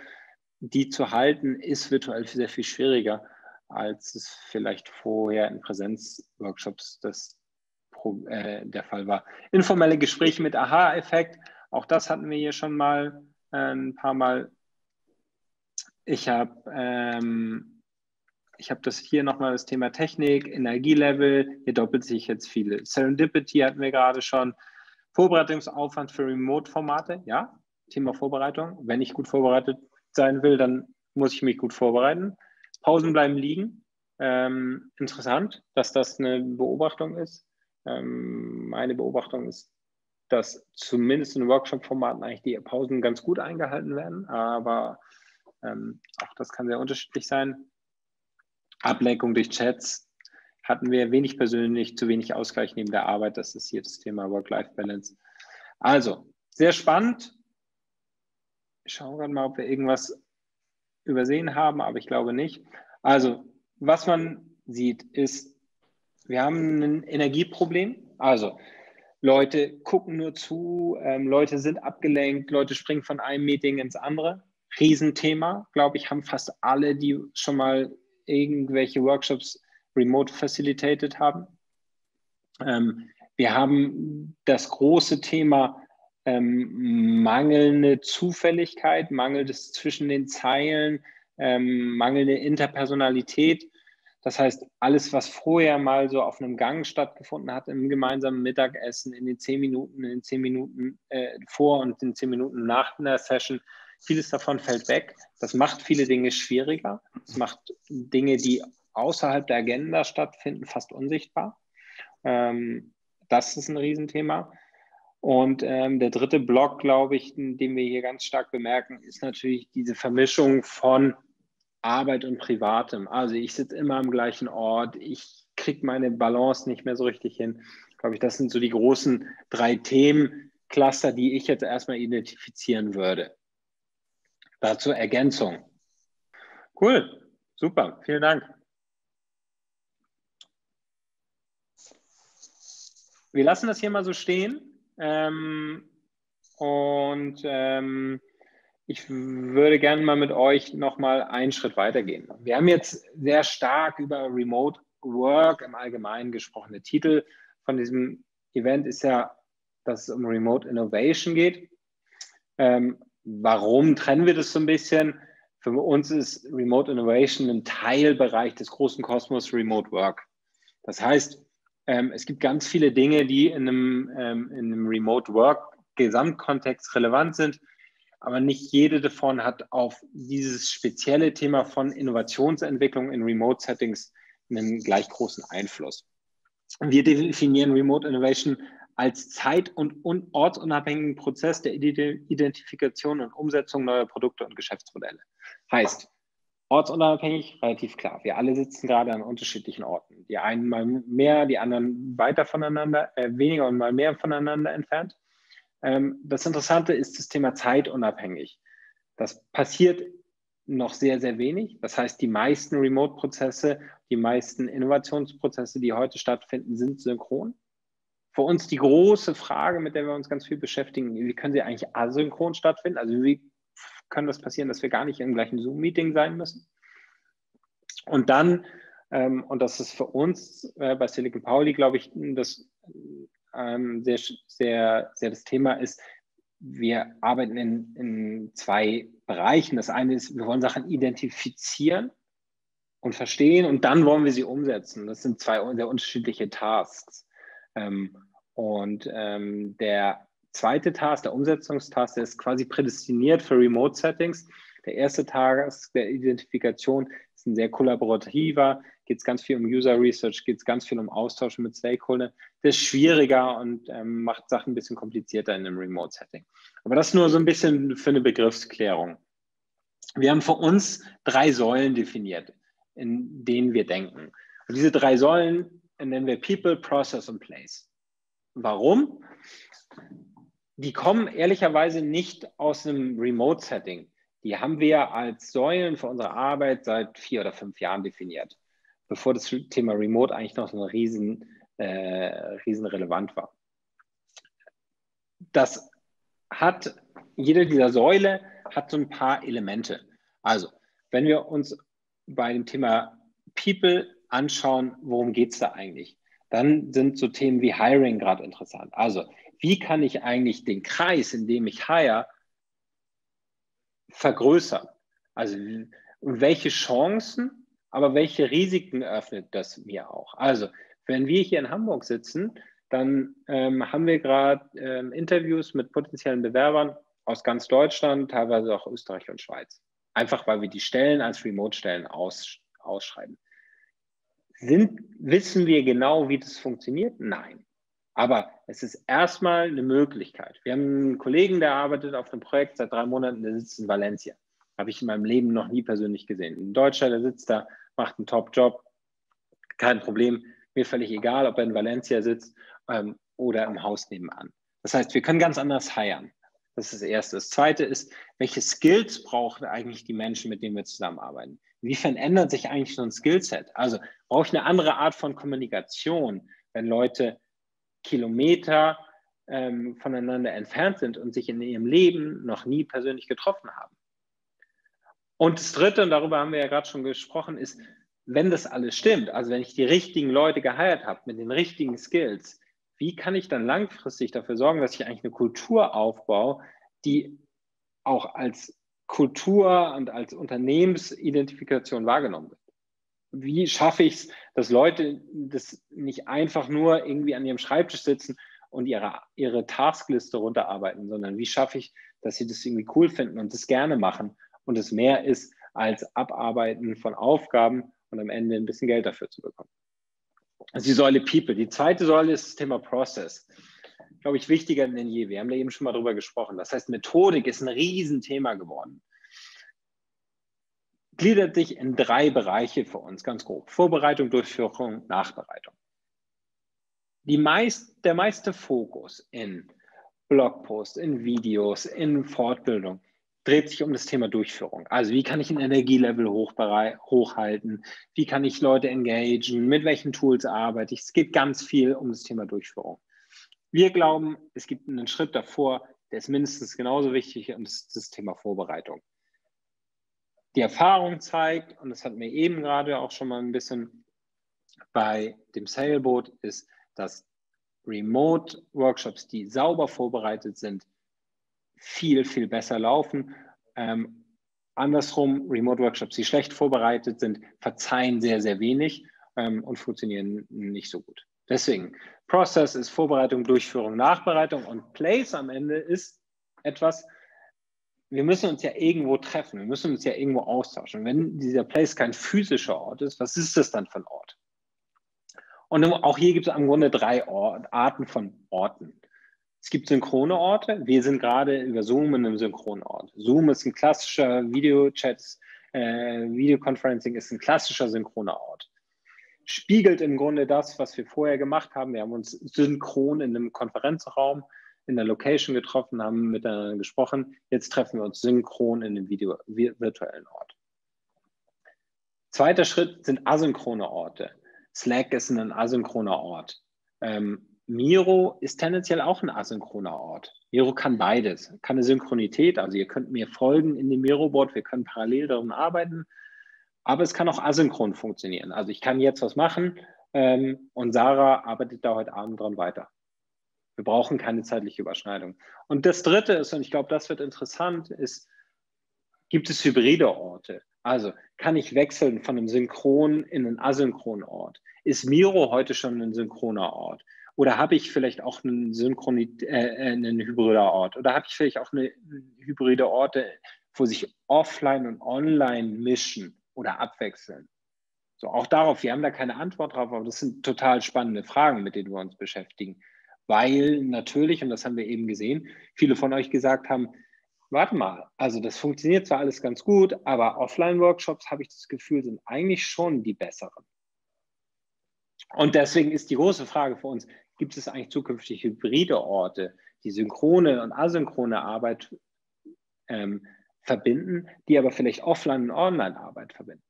die zu halten, ist virtuell sehr viel schwieriger, als es vielleicht vorher in Präsenzworkshops das, äh, der Fall war. Informelle Gespräche mit Aha-Effekt, auch das hatten wir hier schon mal äh, ein paar Mal. Ich habe ähm, ich hab das hier nochmal, das Thema Technik, Energielevel, hier doppelt sich jetzt viele. Serendipity hatten wir gerade schon. Vorbereitungsaufwand für Remote-Formate, ja, Thema Vorbereitung. Wenn ich gut vorbereitet sein will, dann muss ich mich gut vorbereiten. Pausen bleiben liegen. Ähm, interessant, dass das eine Beobachtung ist. Ähm, meine Beobachtung ist, dass zumindest in Workshop-Formaten eigentlich die Pausen ganz gut eingehalten werden, aber ähm, auch das kann sehr unterschiedlich sein. Ablenkung durch Chats hatten wir wenig persönlich, zu wenig Ausgleich neben der Arbeit. Das ist hier das Thema Work-Life-Balance. Also, sehr spannend. Ich schaue gerade mal, ob wir irgendwas übersehen haben, aber ich glaube nicht. Also, was man sieht, ist, wir haben ein Energieproblem. Also, Leute gucken nur zu, ähm, Leute sind abgelenkt, Leute springen von einem Meeting ins andere. Riesenthema, glaube ich, haben fast alle, die schon mal irgendwelche Workshops remote facilitated haben. Ähm, wir haben das große Thema Ähm, mangelnde Zufälligkeit, mangelndes zwischen den Zeilen, ähm, mangelnde Interpersonalität. Das heißt, alles, was vorher mal so auf einem Gang stattgefunden hat, im gemeinsamen Mittagessen, in den zehn Minuten, in den zehn Minuten äh, vor und in den zehn Minuten nach einer Session, vieles davon fällt weg. Das macht viele Dinge schwieriger. Das macht Dinge, die außerhalb der Agenda stattfinden, fast unsichtbar. Ähm, das ist ein Riesenthema. Und ähm, der dritte Block, glaube ich, den wir hier ganz stark bemerken, ist natürlich diese Vermischung von Arbeit und Privatem. Also ich sitze immer am gleichen Ort, ich kriege meine Balance nicht mehr so richtig hin. Glaube ich, das sind so die großen drei Themencluster, die ich jetzt erstmal identifizieren würde. Dazu Ergänzung. Cool, super, vielen Dank. Wir lassen das hier mal so stehen. Ähm, und ähm, ich würde gerne mal mit euch nochmal einen Schritt weitergehen. Wir haben jetzt sehr stark über Remote Work im Allgemeinen gesprochen. Der Titel von diesem Event ist ja, dass es um Remote Innovation geht. Ähm, warum trennen wir das so ein bisschen? Für uns ist Remote Innovation ein Teilbereich des großen Kosmos Remote Work. Das heißt, Ähm, es gibt ganz viele Dinge, die in einem, ähm, in einem Remote-Work-Gesamtkontext relevant sind, aber nicht jede davon hat auf dieses spezielle Thema von Innovationsentwicklung in Remote-Settings einen gleich großen Einfluss. Wir definieren Remote Innovation als zeit- und ortsunabhängigen Prozess der Identifikation und Umsetzung neuer Produkte und Geschäftsmodelle. Heißt, ortsunabhängig, relativ klar. Wir alle sitzen gerade an unterschiedlichen Orten. Die einen mal mehr, die anderen weiter voneinander, äh, weniger und mal mehr voneinander entfernt. Ähm, das Interessante ist das Thema zeitunabhängig. Das passiert noch sehr, sehr wenig. Das heißt, die meisten Remote-Prozesse, die meisten Innovationsprozesse, die heute stattfinden, sind synchron. Für uns die große Frage, mit der wir uns ganz viel beschäftigen, wie können sie eigentlich asynchron stattfinden? Also wie kann das passieren, dass wir gar nicht im gleichen Zoom-Meeting sein müssen. Und dann, ähm, und das ist für uns äh, bei Silicon Pauli, glaube ich, das ähm, sehr, sehr, sehr das Thema ist, wir arbeiten in, in zwei Bereichen. Das eine ist, wir wollen Sachen identifizieren und verstehen und dann wollen wir sie umsetzen. Das sind zwei sehr unterschiedliche Tasks. Ähm, und ähm, der zweite Task, der Umsetzungstask, der ist quasi prädestiniert für Remote-Settings. Der erste Task der Identifikation ist ein sehr kollaborativer, geht es ganz viel um User-Research, geht es ganz viel um Austausch mit Stakeholdern. Das ist schwieriger und ähm, macht Sachen ein bisschen komplizierter in einem Remote-Setting. Aber das nur so ein bisschen für eine Begriffsklärung. Wir haben für uns drei Säulen definiert, in denen wir denken. Und diese drei Säulen nennen wir People, Process und Place. Warum? Die kommen ehrlicherweise nicht aus einem Remote-Setting. Die haben wir als Säulen für unsere Arbeit seit vier oder fünf Jahren definiert, bevor das Thema Remote eigentlich noch so ein riesen, äh, riesen relevant war. Das hat, jede dieser Säule hat so ein paar Elemente. Also, wenn wir uns bei dem Thema People anschauen, worum geht es da eigentlich? Dann sind so Themen wie Hiring gerade interessant. Also, wie kann ich eigentlich den Kreis, in dem ich hire, vergrößern? Also, welche Chancen, aber welche Risiken öffnet das mir auch? Also, wenn wir hier in Hamburg sitzen, dann ähm, haben wir gerade ähm, Interviews mit potenziellen Bewerbern aus ganz Deutschland, teilweise auch Österreich und Schweiz. Einfach, weil wir die Stellen als Remote-Stellen aus, ausschreiben. Sind, wissen wir genau, wie das funktioniert? Nein. Aber es ist erstmal eine Möglichkeit. Wir haben einen Kollegen, der arbeitet auf einem Projekt seit drei Monaten, der sitzt in Valencia. Habe ich in meinem Leben noch nie persönlich gesehen. Ein Deutscher, der sitzt da, macht einen Top-Job, kein Problem. Mir völlig egal, ob er in Valencia sitzt ähm, oder im Haus nebenan. Das heißt, wir können ganz anders hiren. Das ist das Erste. Das Zweite ist, welche Skills brauchen eigentlich die Menschen, mit denen wir zusammenarbeiten? Inwiefern ändert sich eigentlich so ein Skillset? Also brauche ich eine andere Art von Kommunikation, wenn Leute Kilometer ähm, voneinander entfernt sind und sich in ihrem Leben noch nie persönlich getroffen haben? Und das Dritte, und darüber haben wir ja gerade schon gesprochen, ist, wenn das alles stimmt, also wenn ich die richtigen Leute geheiert habe mit den richtigen Skills, wie kann ich dann langfristig dafür sorgen, dass ich eigentlich eine Kultur aufbaue, die auch als Kultur und als Unternehmensidentifikation wahrgenommen wird? Wie schaffe ich es, dass Leute das nicht einfach nur irgendwie an ihrem Schreibtisch sitzen und ihre, ihre Taskliste runterarbeiten, sondern wie schaffe ich, dass sie das irgendwie cool finden und das gerne machen und es mehr ist als Abarbeiten von Aufgaben und am Ende ein bisschen Geld dafür zu bekommen. Also die Säule People. Die zweite Säule ist das Thema Process. Glaube ich, wichtiger denn je. Wir haben da eben schon mal drüber gesprochen. Das heißt, Methodik ist ein Riesenthema geworden. Gliedert sich in drei Bereiche für uns, ganz grob. Vorbereitung, Durchführung, Nachbereitung. Die meist, der meiste Fokus in Blogposts, in Videos, in Fortbildung dreht sich um das Thema Durchführung. Also wie kann ich ein Energielevel hochhalten? Wie kann ich Leute engagieren? Mit welchen Tools arbeite ich? Es geht ganz viel um das Thema Durchführung. Wir glauben, es gibt einen Schritt davor, der ist mindestens genauso wichtig, und das ist das Thema Vorbereitung. Die Erfahrung zeigt, und das hatten wir eben gerade auch schon mal ein bisschen bei dem Sailboat, ist, dass Remote-Workshops, die sauber vorbereitet sind, viel, viel besser laufen. Ähm, andersrum, Remote-Workshops, die schlecht vorbereitet sind, verzeihen sehr, sehr wenig ähm, und funktionieren nicht so gut. Deswegen, Process ist Vorbereitung, Durchführung, Nachbereitung, und Place am Ende ist etwas, wir müssen uns ja irgendwo treffen, wir müssen uns ja irgendwo austauschen. Und wenn dieser Place kein physischer Ort ist, was ist das dann für ein Ort? Und auch hier gibt es im Grunde drei Or- Arten von Orten. Es gibt synchrone Orte. Wir sind gerade über Zoom in einem synchronen Ort. Zoom ist ein klassischer Videochat, äh, Videoconferencing ist ein klassischer synchroner Ort. Spiegelt im Grunde das, was wir vorher gemacht haben. Wir haben uns synchron in einem Konferenzraum, in der Location getroffen, haben miteinander gesprochen. Jetzt treffen wir uns synchron in einem Video, virtuellen Ort. Zweiter Schritt sind asynchrone Orte. Slack ist ein asynchroner Ort. Ähm, Miro ist tendenziell auch ein asynchroner Ort. Miro kann beides. Kann eine Synchronität, also ihr könnt mir folgen in dem Miro-Board, wir können parallel darum arbeiten, aber es kann auch asynchron funktionieren. Also ich kann jetzt was machen ähm, und Sarah arbeitet da heute Abend dran weiter. Wir brauchen keine zeitliche Überschneidung. Und das Dritte ist, und ich glaube, das wird interessant, ist, gibt es hybride Orte? Also kann ich wechseln von einem synchronen in einen asynchronen Ort? Ist Miro heute schon ein synchroner Ort? Oder habe ich vielleicht auch einen, Synchronit- äh, einen hybriden Ort? Oder habe ich vielleicht auch eine hybride Orte, wo sich offline und online mischen oder abwechseln? So, auch darauf, wir haben da keine Antwort drauf, aber das sind total spannende Fragen, mit denen wir uns beschäftigen. Weil natürlich, und das haben wir eben gesehen, viele von euch gesagt haben, warte mal, also das funktioniert zwar alles ganz gut, aber Offline-Workshops, habe ich das Gefühl, sind eigentlich schon die besseren. Und deswegen ist die große Frage für uns, gibt es eigentlich zukünftig hybride Orte, die synchrone und asynchrone Arbeit ähm, verbinden, die aber vielleicht Offline- und Online-Arbeit verbinden?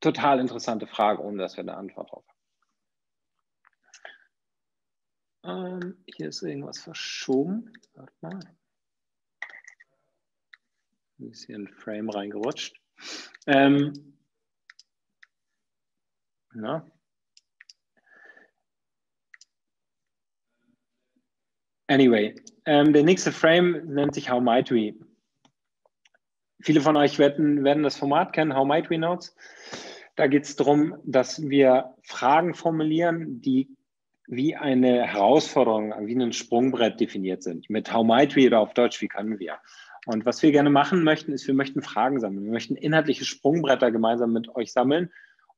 Total interessante Frage, ohne dass wir eine Antwort drauf haben. Ähm, hier ist irgendwas verschoben. Warte mal. Ein bisschen Frame reingerutscht. Ähm, na. Anyway, ähm, der nächste Frame nennt sich How Might We. Viele von euch werden, werden das Format kennen, How Might We Notes. Da geht es darum, dass wir Fragen formulieren, die wie eine Herausforderung, wie ein Sprungbrett definiert sind. Mit How Might We oder auf Deutsch, wie können wir? Und was wir gerne machen möchten, ist, wir möchten Fragen sammeln. Wir möchten inhaltliche Sprungbretter gemeinsam mit euch sammeln,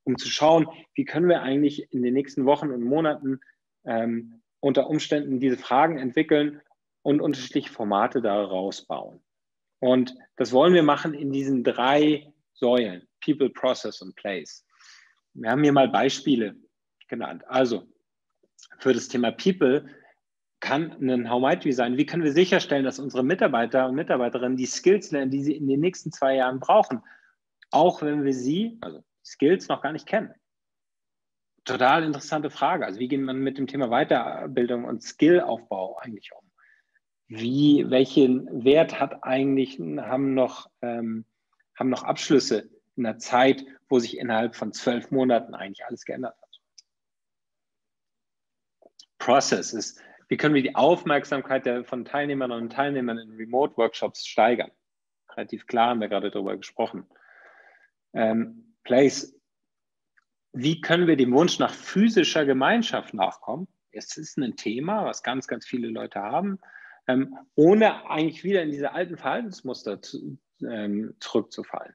um zu schauen, wie können wir eigentlich in den nächsten Wochen und Monaten ähm, unter Umständen diese Fragen entwickeln und unterschiedliche Formate daraus bauen. Und das wollen wir machen in diesen drei Säulen, People, Process und Place. Wir haben hier mal Beispiele genannt. Also für das Thema People kann ein How Might We sein. Wie können wir sicherstellen, dass unsere Mitarbeiter und Mitarbeiterinnen die Skills lernen, die sie in den nächsten zwei Jahren brauchen, auch wenn wir sie, also Skills, noch gar nicht kennen? Total interessante Frage. Also wie geht man mit dem Thema Weiterbildung und Skillaufbau eigentlich um? Wie, welchen Wert hat eigentlich, haben noch, ähm, haben noch Abschlüsse in einer Zeit, wo sich innerhalb von zwölf Monaten eigentlich alles geändert hat? Process ist, wie können wir die Aufmerksamkeit der, von Teilnehmerinnen und Teilnehmern in Remote-Workshops steigern? Relativ klar haben wir gerade darüber gesprochen. Ähm, Place, wie können wir dem Wunsch nach physischer Gemeinschaft nachkommen? Es ist ein Thema, was ganz, ganz viele Leute haben. Ähm, ohne eigentlich wieder in diese alten Verhaltensmuster zu, ähm, zurückzufallen.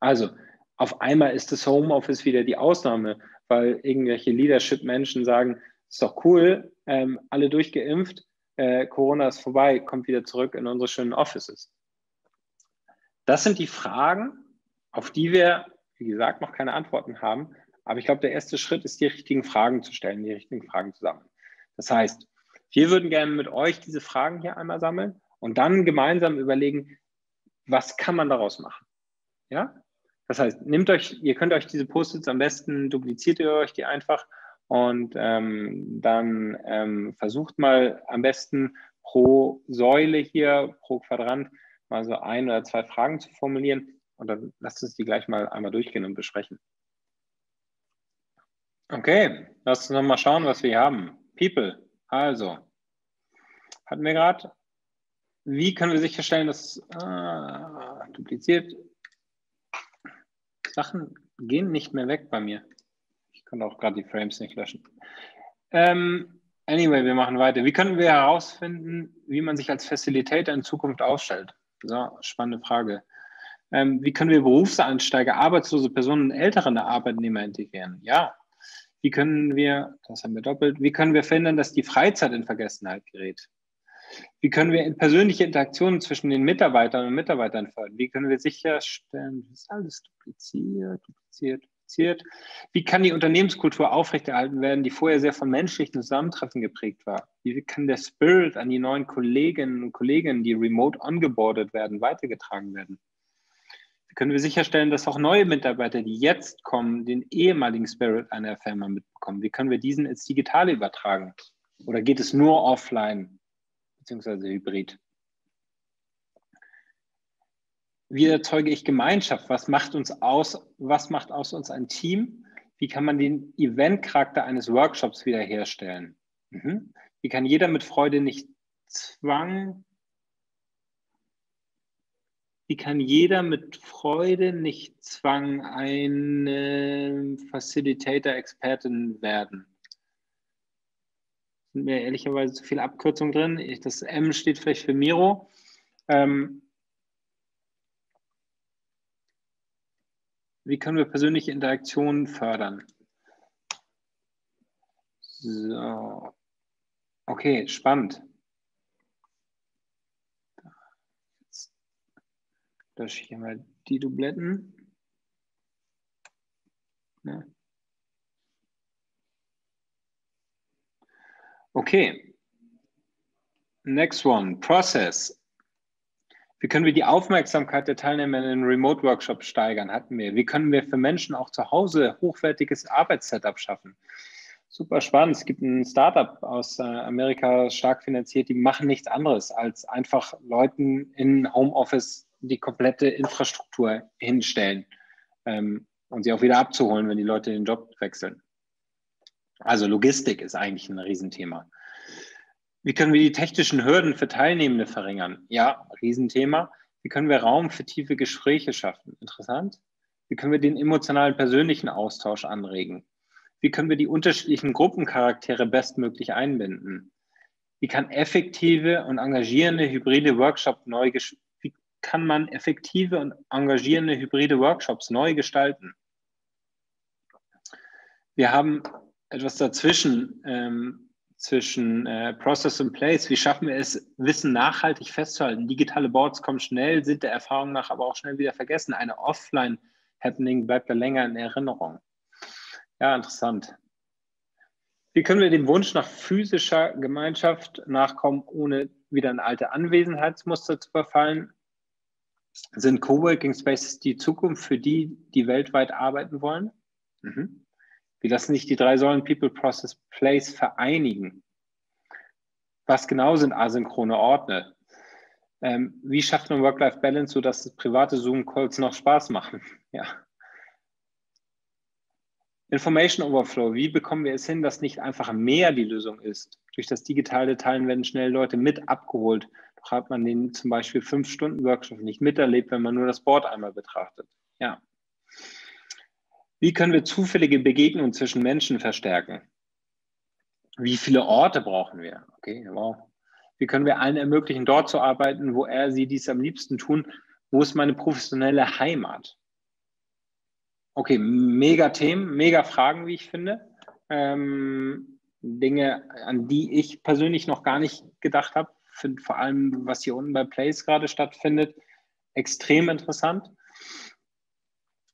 Also auf einmal ist das Homeoffice wieder die Ausnahme, weil irgendwelche Leadership-Menschen sagen, ist doch cool, ähm, alle durchgeimpft, äh, Corona ist vorbei, kommt wieder zurück in unsere schönen Offices. Das sind die Fragen, auf die wir, wie gesagt, noch keine Antworten haben, aber ich glaube, der erste Schritt ist, die richtigen Fragen zu stellen, die richtigen Fragen zu sammeln. Das heißt, wir würden gerne mit euch diese Fragen hier einmal sammeln und dann gemeinsam überlegen, was kann man daraus machen? Ja? Das heißt, nehmt euch, ihr könnt euch diese Post-its am besten, dupliziert ihr euch die einfach und ähm, dann ähm, versucht mal am besten pro Säule hier, pro Quadrant mal so ein oder zwei Fragen zu formulieren und dann lasst uns die gleich mal einmal durchgehen und besprechen. Okay, lasst uns nochmal schauen, was wir hier haben. People. Also, hatten wir gerade, wie können wir sicherstellen, dass ah, dupliziert Sachen gehen nicht mehr weg bei mir. Ich kann auch gerade die Frames nicht löschen. Ähm, anyway, wir machen weiter. Wie können wir herausfinden, wie man sich als Facilitator in Zukunft aufstellt? So, spannende Frage. Ähm, wie können wir Berufseinsteiger, arbeitslose Personen und ältere Arbeitnehmer integrieren? Ja. Wie können wir, das haben wir doppelt, wie können wir verhindern, dass die Freizeit in Vergessenheit gerät? Wie können wir persönliche Interaktionen zwischen den Mitarbeitern und Mitarbeitern fördern? Wie können wir sicherstellen, das ist alles dupliziert, dupliziert, dupliziert? Wie kann die Unternehmenskultur aufrechterhalten werden, die vorher sehr von menschlichen Zusammentreffen geprägt war? Wie kann der Spirit an die neuen Kolleginnen und Kollegen, die remote ongeboardet werden, weitergetragen werden? Können wir sicherstellen, dass auch neue Mitarbeiter, die jetzt kommen, den ehemaligen Spirit einer Firma mitbekommen? Wie können wir diesen ins Digitale übertragen? Oder geht es nur offline bzw. hybrid? Wie erzeuge ich Gemeinschaft? Was macht uns aus? Was macht aus uns ein Team? Wie kann man den Eventcharakter eines Workshops wiederherstellen? Mhm. Wie kann jeder mit Freude nicht zwang Wie kann jeder mit Freude, nicht Zwang, ein Facilitator-Expertin werden? Sind mir ehrlicherweise zu viele Abkürzungen drin. Ich, das M steht vielleicht für Miro. Ähm, wie können wir persönliche Interaktionen fördern? So. Okay, spannend. Da schicken wir die Dubletten. Ja. Okay. Next one, Process. Wie können wir die Aufmerksamkeit der Teilnehmer in Remote-Workshops steigern? Hatten wir. Wie können wir für Menschen auch zu Hause hochwertiges Arbeitssetup schaffen? Super spannend. Es gibt ein Startup aus Amerika, stark finanziert, die machen nichts anderes, als einfach Leuten in Homeoffice die komplette Infrastruktur hinstellen ähm, und sie auch wieder abzuholen, wenn die Leute den Job wechseln. Also Logistik ist eigentlich ein Riesenthema. Wie können wir die technischen Hürden für Teilnehmende verringern? Ja, Riesenthema. Wie können wir Raum für tiefe Gespräche schaffen? Interessant. Wie können wir den emotionalen, persönlichen Austausch anregen? Wie können wir die unterschiedlichen Gruppencharaktere bestmöglich einbinden? Wie kann effektive und engagierende hybride Workshops neu Wie kann man effektive und engagierende hybride Workshops neu gestalten? Wir haben etwas dazwischen, ähm, zwischen äh, Process and Place. Wie schaffen wir es, Wissen nachhaltig festzuhalten? Digitale Boards kommen schnell, sind der Erfahrung nach aber auch schnell wieder vergessen. Eine Offline-Happening bleibt da länger in Erinnerung. Ja, interessant. Wie können wir dem Wunsch nach physischer Gemeinschaft nachkommen, ohne wieder in alte Anwesenheitsmuster zu verfallen? Sind Coworking Spaces die Zukunft für die, die weltweit arbeiten wollen? Mhm. Wir lassen sich die drei Säulen People, Process, Place vereinigen. Was genau sind asynchrone Orte? Ähm, wie schafft man Work-Life-Balance, sodass private Zoom-Calls noch Spaß machen? Ja. Information Overflow. Wie bekommen wir es hin, dass nicht einfach mehr die Lösung ist? Durch das digitale Teilen werden schnell Leute mit abgeholt. Doch hat man den zum Beispiel fünf Stunden Workshop nicht miterlebt, wenn man nur das Board einmal betrachtet. Ja. Wie können wir zufällige Begegnungen zwischen Menschen verstärken? Wie viele Orte brauchen wir? Okay, wow. Wie können wir allen ermöglichen, dort zu arbeiten, wo er sie dies am liebsten tun? Wo ist meine professionelle Heimat? Okay, mega Themen, mega Fragen, wie ich finde. Ähm, Dinge, an die ich persönlich noch gar nicht gedacht habe. Find vor allem, was hier unten bei Place gerade stattfindet, extrem interessant.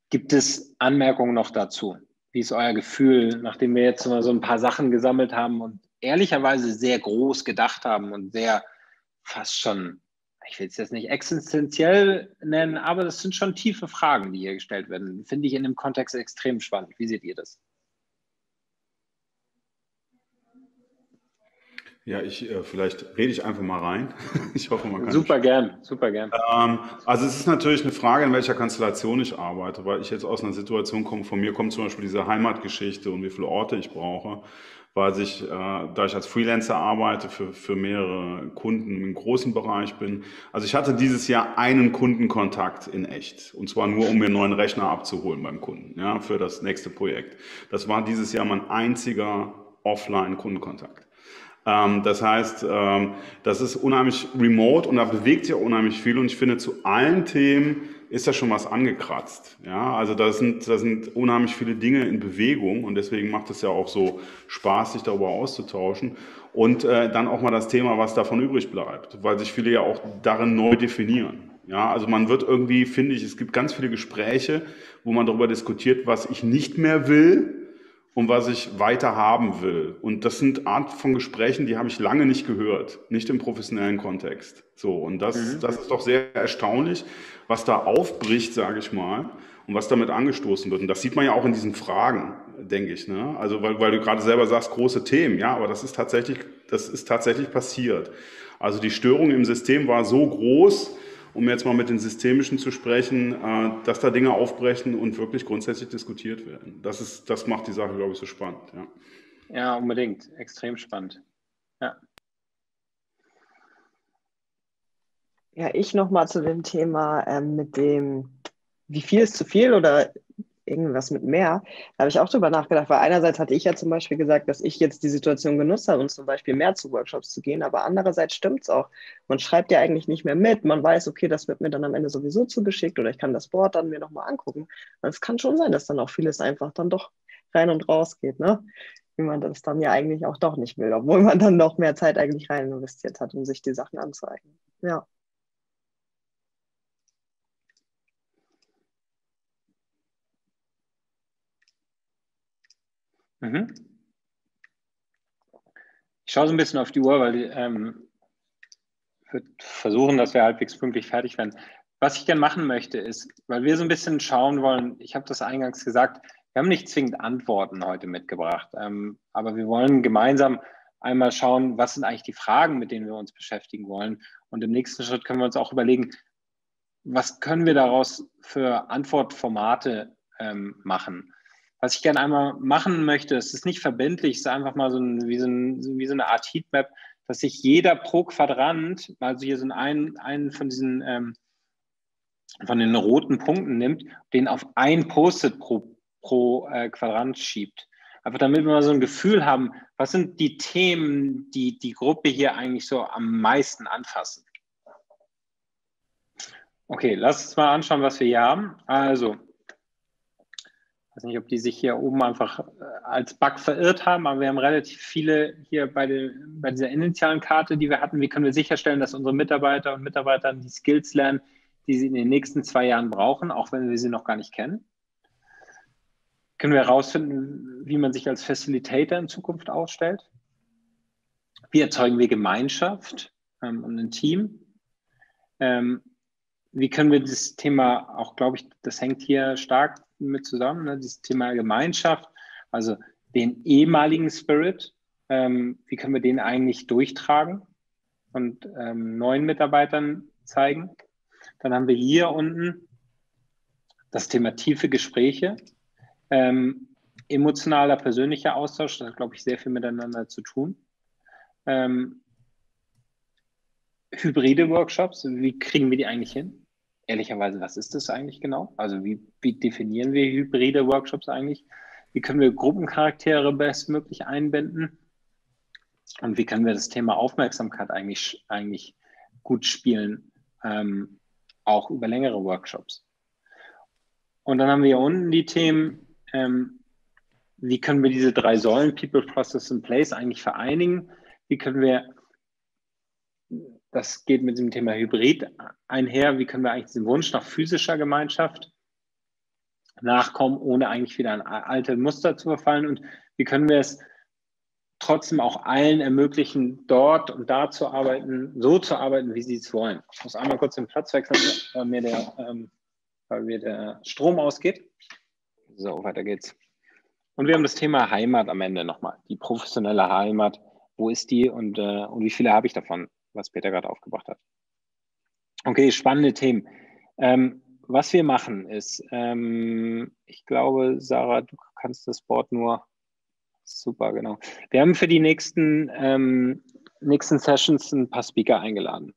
Gibt es Anmerkungen noch dazu? Wie ist euer Gefühl, nachdem wir jetzt mal so ein paar Sachen gesammelt haben und ehrlicherweise sehr groß gedacht haben und sehr fast schon, ich will es jetzt nicht existenziell nennen, aber das sind schon tiefe Fragen, die hier gestellt werden. Finde ich in dem Kontext extrem spannend. Wie seht ihr das? Ja, ich, vielleicht rede ich einfach mal rein. Ich hoffe, man kann. Super gern, super gern. Ähm, also es ist natürlich eine Frage, in welcher Konstellation ich arbeite, weil ich jetzt aus einer Situation komme, von mir kommt zum Beispiel diese Heimatgeschichte und wie viele Orte ich brauche, weil ich, äh, da ich als Freelancer arbeite, für, für mehrere Kunden im großen Bereich bin. Also ich hatte dieses Jahr einen Kundenkontakt in echt und zwar nur, um mir einen neuen Rechner abzuholen beim Kunden, ja, für das nächste Projekt. Das war dieses Jahr mein einziger Offline-Kundenkontakt. Das heißt, das ist unheimlich remote und da bewegt sich auch unheimlich viel und ich finde, zu allen Themen ist da schon was angekratzt. Ja, also da sind, da sind unheimlich viele Dinge in Bewegung und deswegen macht es ja auch so Spaß, sich darüber auszutauschen und dann auch mal das Thema, was davon übrig bleibt, weil sich viele ja auch darin neu definieren. Ja, also man wird irgendwie, finde ich, es gibt ganz viele Gespräche, wo man darüber diskutiert, was ich nicht mehr will, und was ich weiter haben will. Und das sind Art von Gesprächen, die habe ich lange nicht gehört, nicht im professionellen Kontext. So, und das, mhm. das ist doch sehr erstaunlich, was da aufbricht, sage ich mal, und was damit angestoßen wird. Und das sieht man ja auch in diesen Fragen, denke ich. Ne? Also, weil, weil du gerade selber sagst, große Themen, ja, aber das ist tatsächlich, das ist tatsächlich passiert. Also die Störung im System war so groß, um jetzt mal mit den Systemischen zu sprechen, dass da Dinge aufbrechen und wirklich grundsätzlich diskutiert werden. Das ist, das macht die Sache, glaube ich, so spannend. Ja, ja, unbedingt. Extrem spannend. Ja, ja, ich nochmal zu dem Thema äh, mit dem, wie viel ist zu viel oder irgendwas mit mehr, da habe ich auch drüber nachgedacht, weil einerseits hatte ich ja zum Beispiel gesagt, dass ich jetzt die Situation genutzt habe, um zum Beispiel mehr zu Workshops zu gehen, aber andererseits stimmt es auch. Man schreibt ja eigentlich nicht mehr mit, man weiß, okay, das wird mir dann am Ende sowieso zugeschickt oder ich kann das Board dann mir nochmal angucken. Und es kann schon sein, dass dann auch vieles einfach dann doch rein und raus geht, ne? Wie man das dann ja eigentlich auch doch nicht will, obwohl man dann noch mehr Zeit eigentlich rein investiert hat, um sich die Sachen anzueignen. Ja. Mhm. Ich schaue so ein bisschen auf die Uhr, weil ich ähm, versuchen, dass wir halbwegs pünktlich fertig werden. Was ich gerne machen möchte ist, weil wir so ein bisschen schauen wollen, ich habe das eingangs gesagt, wir haben nicht zwingend Antworten heute mitgebracht, ähm, aber wir wollen gemeinsam einmal schauen, was sind eigentlich die Fragen, mit denen wir uns beschäftigen wollen. Und im nächsten Schritt können wir uns auch überlegen, was können wir daraus für Antwortformate ähm, machen. Was ich gerne einmal machen möchte, es ist nicht verbindlich, es ist einfach mal so, ein, wie, so ein, wie so eine Art Heatmap, dass sich jeder pro Quadrant, also hier so einen, einen von diesen ähm, von den roten Punkten nimmt, den auf ein Post-it pro, pro äh, Quadrant schiebt. Einfach damit wir mal so ein Gefühl haben, was sind die Themen, die die Gruppe hier eigentlich so am meisten anfassen. Okay, lass uns mal anschauen, was wir hier haben. Also, ich weiß nicht, ob die sich hier oben einfach als Bug verirrt haben, aber wir haben relativ viele hier bei, den, bei dieser initialen Karte, die wir hatten. Wie können wir sicherstellen, dass unsere Mitarbeiter und Mitarbeiterinnen die Skills lernen, die sie in den nächsten zwei Jahren brauchen, auch wenn wir sie noch gar nicht kennen? Können wir herausfinden, wie man sich als Facilitator in Zukunft aufstellt? Wie erzeugen wir Gemeinschaft ähm, und ein Team? Ähm, wie können wir dieses Thema, auch glaube ich, das hängt hier stark mit zusammen, ne, dieses Thema Gemeinschaft, also den ehemaligen Spirit, ähm, wie können wir den eigentlich durchtragen und ähm, neuen Mitarbeitern zeigen? Dann haben wir hier unten das Thema tiefe Gespräche. Ähm, emotionaler, persönlicher Austausch, das hat, glaube ich, sehr viel miteinander zu tun. Ähm, hybride Workshops, wie kriegen wir die eigentlich hin? Ehrlicherweise, was ist das eigentlich genau? Also wie, wie definieren wir hybride Workshops eigentlich? Wie können wir Gruppencharaktere bestmöglich einbinden? Und wie können wir das Thema Aufmerksamkeit eigentlich, eigentlich gut spielen, ähm, auch über längere Workshops? Und dann haben wir hier unten die Themen, Ähm, wie können wir diese drei Säulen, People, Process and Place, eigentlich vereinigen? Wie können wir, das geht mit dem Thema Hybrid einher, wie können wir eigentlich diesen Wunsch nach physischer Gemeinschaft nachkommen, ohne eigentlich wieder in alte Muster zu verfallen? Und wie können wir es trotzdem auch allen ermöglichen, dort und da zu arbeiten, so zu arbeiten, wie sie es wollen? Ich muss einmal kurz den Platz wechseln, weil mir der, ähm, weil mir der Strom ausgeht. So, weiter geht's. Und wir haben das Thema Heimat am Ende nochmal. Die professionelle Heimat, wo ist die und, äh, und wie viele habe ich davon, was Peter gerade aufgebracht hat. Okay, spannende Themen. Ähm, was wir machen ist, ähm, ich glaube, Sarah, du kannst das Board nur, super, genau. Wir haben für die nächsten, ähm, nächsten Sessions ein paar Speaker eingeladen.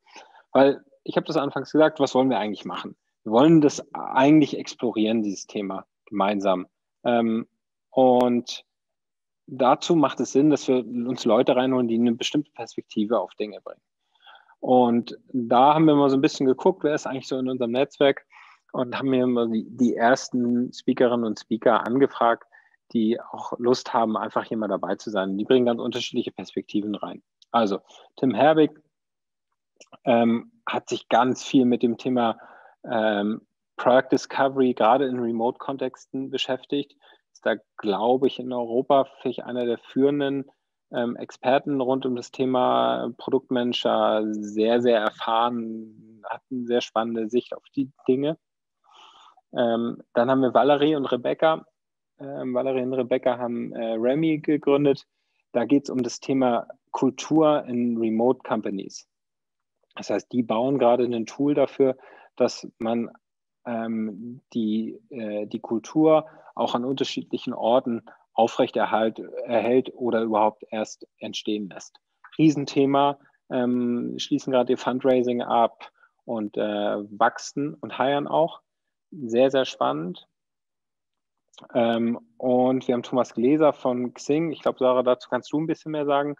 Weil, ich habe das anfangs gesagt, was wollen wir eigentlich machen? Wir wollen das eigentlich explorieren, dieses Thema. Gemeinsam. Ähm, und dazu macht es Sinn, dass wir uns Leute reinholen, die eine bestimmte Perspektive auf Dinge bringen. Und da haben wir mal so ein bisschen geguckt, wer ist eigentlich so in unserem Netzwerk, und haben mir mal die, die ersten Speakerinnen und Speaker angefragt, die auch Lust haben, einfach hier mal dabei zu sein. Die bringen ganz unterschiedliche Perspektiven rein. Also Tim Herbig ähm, hat sich ganz viel mit dem Thema ähm, Product Discovery, gerade in Remote-Kontexten, beschäftigt, ist da, glaube ich, in Europa vielleicht einer der führenden ähm, Experten rund um das Thema Produktmanager, sehr, sehr erfahren, hat eine sehr spannende Sicht auf die Dinge. Ähm, dann haben wir Valerie und Rebecca. Ähm, Valerie und Rebecca haben äh, Remy gegründet. Da geht es um das Thema Kultur in Remote Companies. Das heißt, die bauen gerade ein Tool dafür, dass man Die, die Kultur auch an unterschiedlichen Orten aufrechterhalt erhält oder überhaupt erst entstehen lässt. Riesenthema, ähm, schließen gerade ihr Fundraising ab und äh, wachsen und heiern auch. Sehr, sehr spannend. Ähm, und wir haben Thomas Gläser von Xing. Ich glaube, Sarah, dazu kannst du ein bisschen mehr sagen,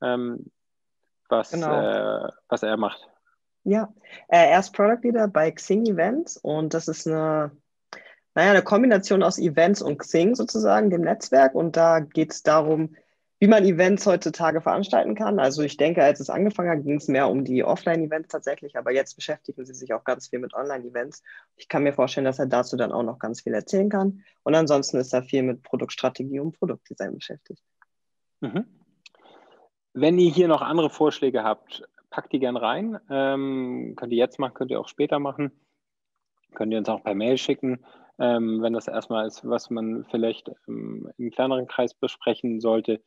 ähm, was, genau. äh, was er macht. Ja, er ist Product Leader bei Xing Events, und das ist eine, naja, eine Kombination aus Events und Xing sozusagen, dem Netzwerk, und da geht es darum, wie man Events heutzutage veranstalten kann. Also ich denke, als es angefangen hat, ging es mehr um die Offline-Events tatsächlich, aber jetzt beschäftigen sie sich auch ganz viel mit Online-Events. Ich kann mir vorstellen, dass er dazu dann auch noch ganz viel erzählen kann. Und ansonsten ist er viel mit Produktstrategie und Produktdesign beschäftigt. Mhm. Wenn ihr hier noch andere Vorschläge habt, packt die gerne rein. Ähm, könnt ihr jetzt machen, könnt ihr auch später machen. Könnt ihr uns auch per Mail schicken. Ähm, wenn das erstmal ist, was man vielleicht ähm, im kleineren Kreis besprechen sollte,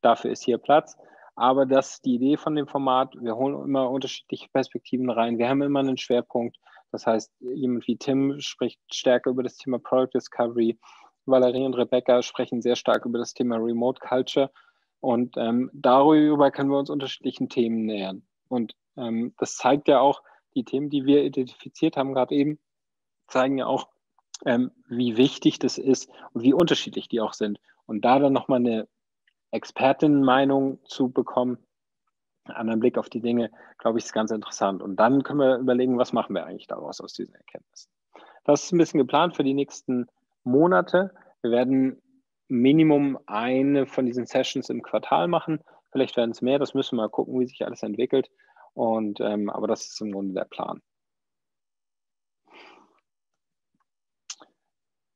dafür ist hier Platz. Aber das ist die Idee von dem Format. Wir holen immer unterschiedliche Perspektiven rein. Wir haben immer einen Schwerpunkt. Das heißt, jemand wie Tim spricht stärker über das Thema Product Discovery. Valerie und Rebecca sprechen sehr stark über das Thema Remote Culture. Und ähm, darüber können wir uns unterschiedlichen Themen nähern. Und ähm, das zeigt ja auch, die Themen, die wir identifiziert haben gerade eben, zeigen ja auch, ähm, wie wichtig das ist und wie unterschiedlich die auch sind. Und da dann nochmal eine Expertinnenmeinung zu bekommen, einen anderen Blick auf die Dinge, glaube ich, ist ganz interessant. Und dann können wir überlegen, was machen wir eigentlich daraus aus diesen Erkenntnissen. Das ist ein bisschen geplant für die nächsten Monate. Wir werden Minimum eine von diesen Sessions im Quartal machen. Vielleicht werden es mehr, das müssen wir mal gucken, wie sich alles entwickelt. Und, ähm, aber das ist im Grunde der Plan.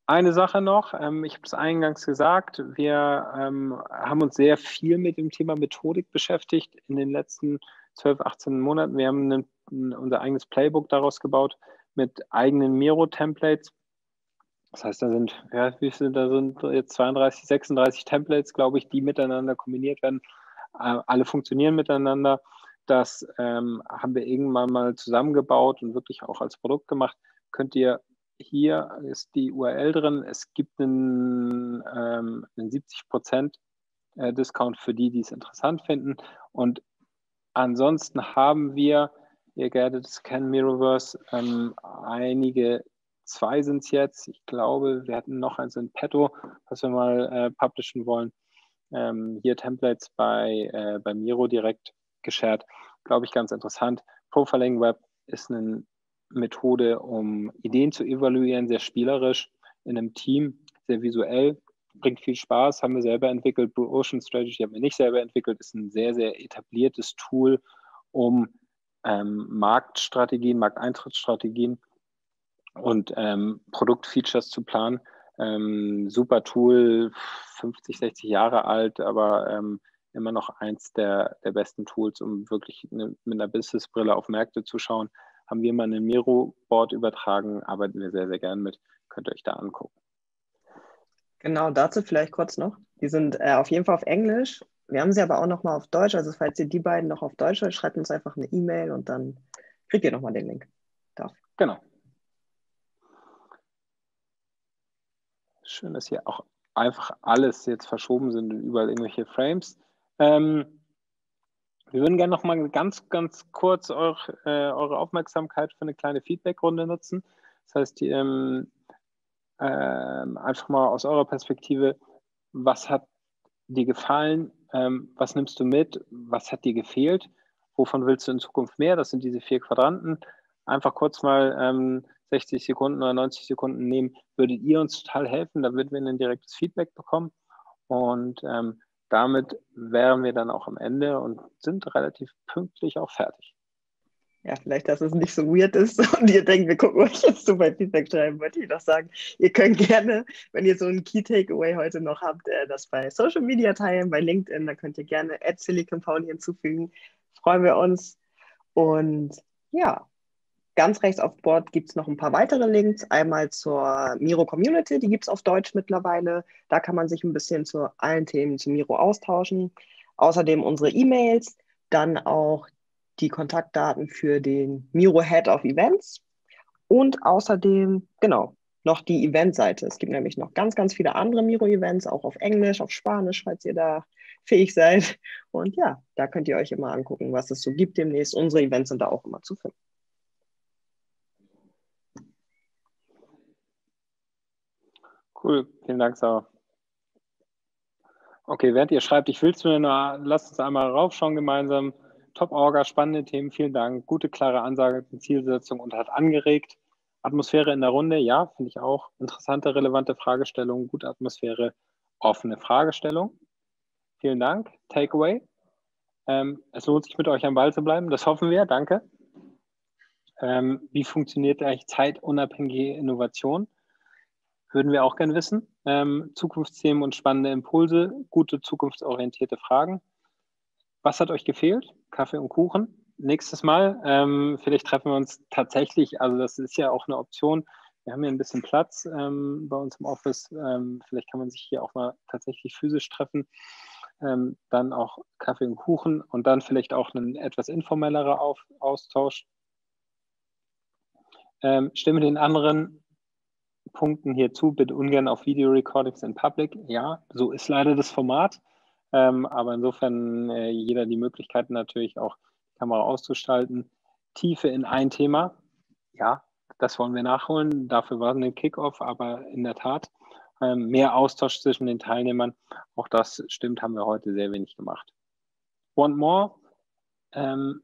Eine Sache noch, ähm, ich habe es eingangs gesagt, wir ähm, haben uns sehr viel mit dem Thema Methodik beschäftigt in den letzten zwölf, achtzehn Monaten. Wir haben einen, ein, unser eigenes Playbook daraus gebaut mit eigenen Miro-Templates. Das heißt, da sind, ja, wie viele, da sind jetzt zweiunddreißig, sechsunddreißig Templates, glaube ich, die miteinander kombiniert werden. Äh, alle funktionieren miteinander. Das ähm, haben wir irgendwann mal zusammengebaut und wirklich auch als Produkt gemacht. Könnt ihr, hier ist die U R L drin, es gibt einen, ähm, einen siebzig Prozent Discount für die, die es interessant finden. Und ansonsten haben wir, ihr werdet es kennen, Miroverse, ähm, einige, zwei sind es jetzt. Ich glaube, wir hatten noch eins in petto, was wir mal äh, publishen wollen. Ähm, hier Templates bei, äh, bei Miro direkt geshared. Glaube ich, ganz interessant. Profiling Web ist eine Methode, um Ideen zu evaluieren, sehr spielerisch, in einem Team, sehr visuell, bringt viel Spaß, haben wir selber entwickelt. Blue Ocean Strategy haben wir nicht selber entwickelt, ist ein sehr, sehr etabliertes Tool, um ähm, Marktstrategien, Markteintrittsstrategien und ähm, Produktfeatures zu planen. Ähm, super Tool, fünfzig, sechzig Jahre alt, aber ähm, immer noch eins der, der besten Tools, um wirklich eine, mit einer Businessbrille auf Märkte zu schauen. Haben wir mal einen Miro-Board übertragen, arbeiten wir sehr, sehr gern mit. Könnt ihr euch da angucken. Genau, dazu vielleicht kurz noch. Die sind äh, auf jeden Fall auf Englisch. Wir haben sie aber auch nochmal auf Deutsch. Also falls ihr die beiden noch auf Deutsch wollt, schreibt uns einfach eine E-Mail und dann kriegt ihr nochmal den Link. Darf. Genau. Schön, dass hier auch einfach alles jetzt verschoben sind und überall irgendwelche Frames. Ähm, Wir würden gerne noch mal ganz, ganz kurz eure, äh, eure Aufmerksamkeit für eine kleine Feedback-Runde nutzen. Das heißt, ähm, ähm, einfach mal aus eurer Perspektive, was hat dir gefallen? Ähm, was nimmst du mit? Was hat dir gefehlt? Wovon willst du in Zukunft mehr? Das sind diese vier Quadranten. Einfach kurz mal ähm, sechzig Sekunden oder neunzig Sekunden nehmen. Würdet ihr uns total helfen? Da würden wir ein direktes Feedback bekommen. Und ähm, damit wären wir dann auch am Ende und sind relativ pünktlich auch fertig. Ja, vielleicht, dass es nicht so weird ist und ihr denkt, wir gucken euch jetzt so bei Feedback schreiben, wollte ich noch sagen, ihr könnt gerne, wenn ihr so einen Key-Takeaway heute noch habt, das bei Social Media teilen, bei LinkedIn, da könnt ihr gerne at Silicon Pauli hinzufügen. Freuen wir uns. Und ja, ganz rechts auf Board gibt es noch ein paar weitere Links. Einmal zur Miro Community, die gibt es auf Deutsch mittlerweile. Da kann man sich ein bisschen zu allen Themen zu Miro austauschen. Außerdem unsere E-Mails, dann auch die Kontaktdaten für den Miro Head of Events und außerdem, genau, noch die Eventseite. Es gibt nämlich noch ganz, ganz viele andere Miro-Events, auch auf Englisch, auf Spanisch, falls ihr da fähig seid. Und ja, da könnt ihr euch immer angucken, was es so gibt demnächst. Unsere Events sind da auch immer zu finden. Cool, vielen Dank, Sarah. Okay, während ihr schreibt, ich will es mir nur, lasst uns einmal raufschauen gemeinsam. Top-Orga, spannende Themen, vielen Dank. Gute, klare Ansage, Zielsetzung und hat angeregt. Atmosphäre in der Runde, ja, finde ich auch. Interessante, relevante Fragestellung, gute Atmosphäre, offene Fragestellung. Vielen Dank. Takeaway. Ähm, es lohnt sich, mit euch am Ball zu bleiben. Das hoffen wir. Danke. Ähm, wie funktioniert eigentlich zeitunabhängige Innovation? Würden wir auch gerne wissen. Ähm, Zukunftsthemen und spannende Impulse, gute zukunftsorientierte Fragen. Was hat euch gefehlt? Kaffee und Kuchen. Nächstes Mal, ähm, vielleicht treffen wir uns tatsächlich, also das ist ja auch eine Option. Wir haben hier ein bisschen Platz ähm, bei uns im Office. Ähm, vielleicht kann man sich hier auch mal tatsächlich physisch treffen. Ähm, dann auch Kaffee und Kuchen und dann vielleicht auch ein etwas informellerer Auf Austausch. Ähm, stimme den anderen Punkten hierzu, bitte ungern auf Video-Recordings in Public. Ja, so ist leider das Format, ähm, aber insofern äh, jeder die Möglichkeit natürlich auch die Kamera auszuschalten. Tiefe in ein Thema, ja, das wollen wir nachholen. Dafür war ein Kickoff, aber in der Tat ähm, mehr Austausch zwischen den Teilnehmern. Auch das stimmt, haben wir heute sehr wenig gemacht. Want more? Ähm,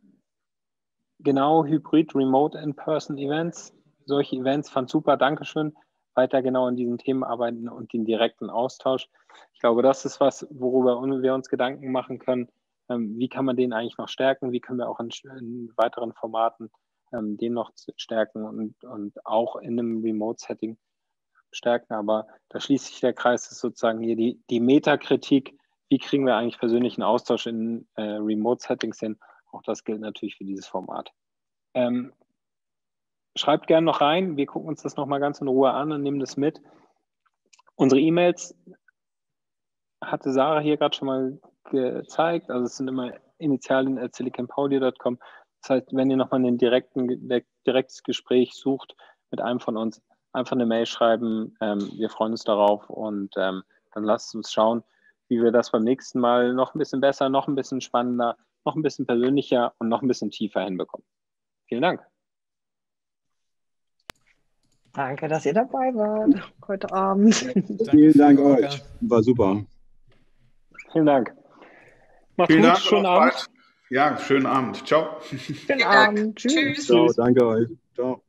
genau, Hybrid, Remote, In-Person Events. Solche Events fand super, Dankeschön. Weiter genau in diesen Themen arbeiten und den direkten Austausch. Ich glaube, das ist was, worüber wir uns Gedanken machen können. Wie kann man den eigentlich noch stärken? Wie können wir auch in, in weiteren Formaten ähm, den noch stärken und, und auch in einem Remote-Setting stärken? Aber da schließt sich der Kreis, ist sozusagen hier die, die Metakritik. Wie kriegen wir eigentlich persönlichen Austausch in äh, Remote-Settings hin? Auch das gilt natürlich für dieses Format. Ähm, Schreibt gerne noch rein. Wir gucken uns das nochmal ganz in Ruhe an und nehmen das mit. Unsere E-Mails hatte Sarah hier gerade schon mal gezeigt. Also es sind immer Initialen at silicon pauli punkt com. Das heißt, wenn ihr nochmal ein direktes Gespräch sucht mit einem von uns, einfach eine Mail schreiben. Ähm, wir freuen uns darauf und ähm, dann lasst uns schauen, wie wir das beim nächsten Mal noch ein bisschen besser, noch ein bisschen spannender, noch ein bisschen persönlicher und noch ein bisschen tiefer hinbekommen. Vielen Dank. Danke, dass ihr dabei wart heute Abend. Danke, vielen Dank euch. War super. Vielen Dank. Macht's vielen gut. Dank, schönen Abend. Bald. Ja, schönen Abend. Ciao. Schönen Abend. Tschüss. Tschüss. Ciao, danke euch. Ciao.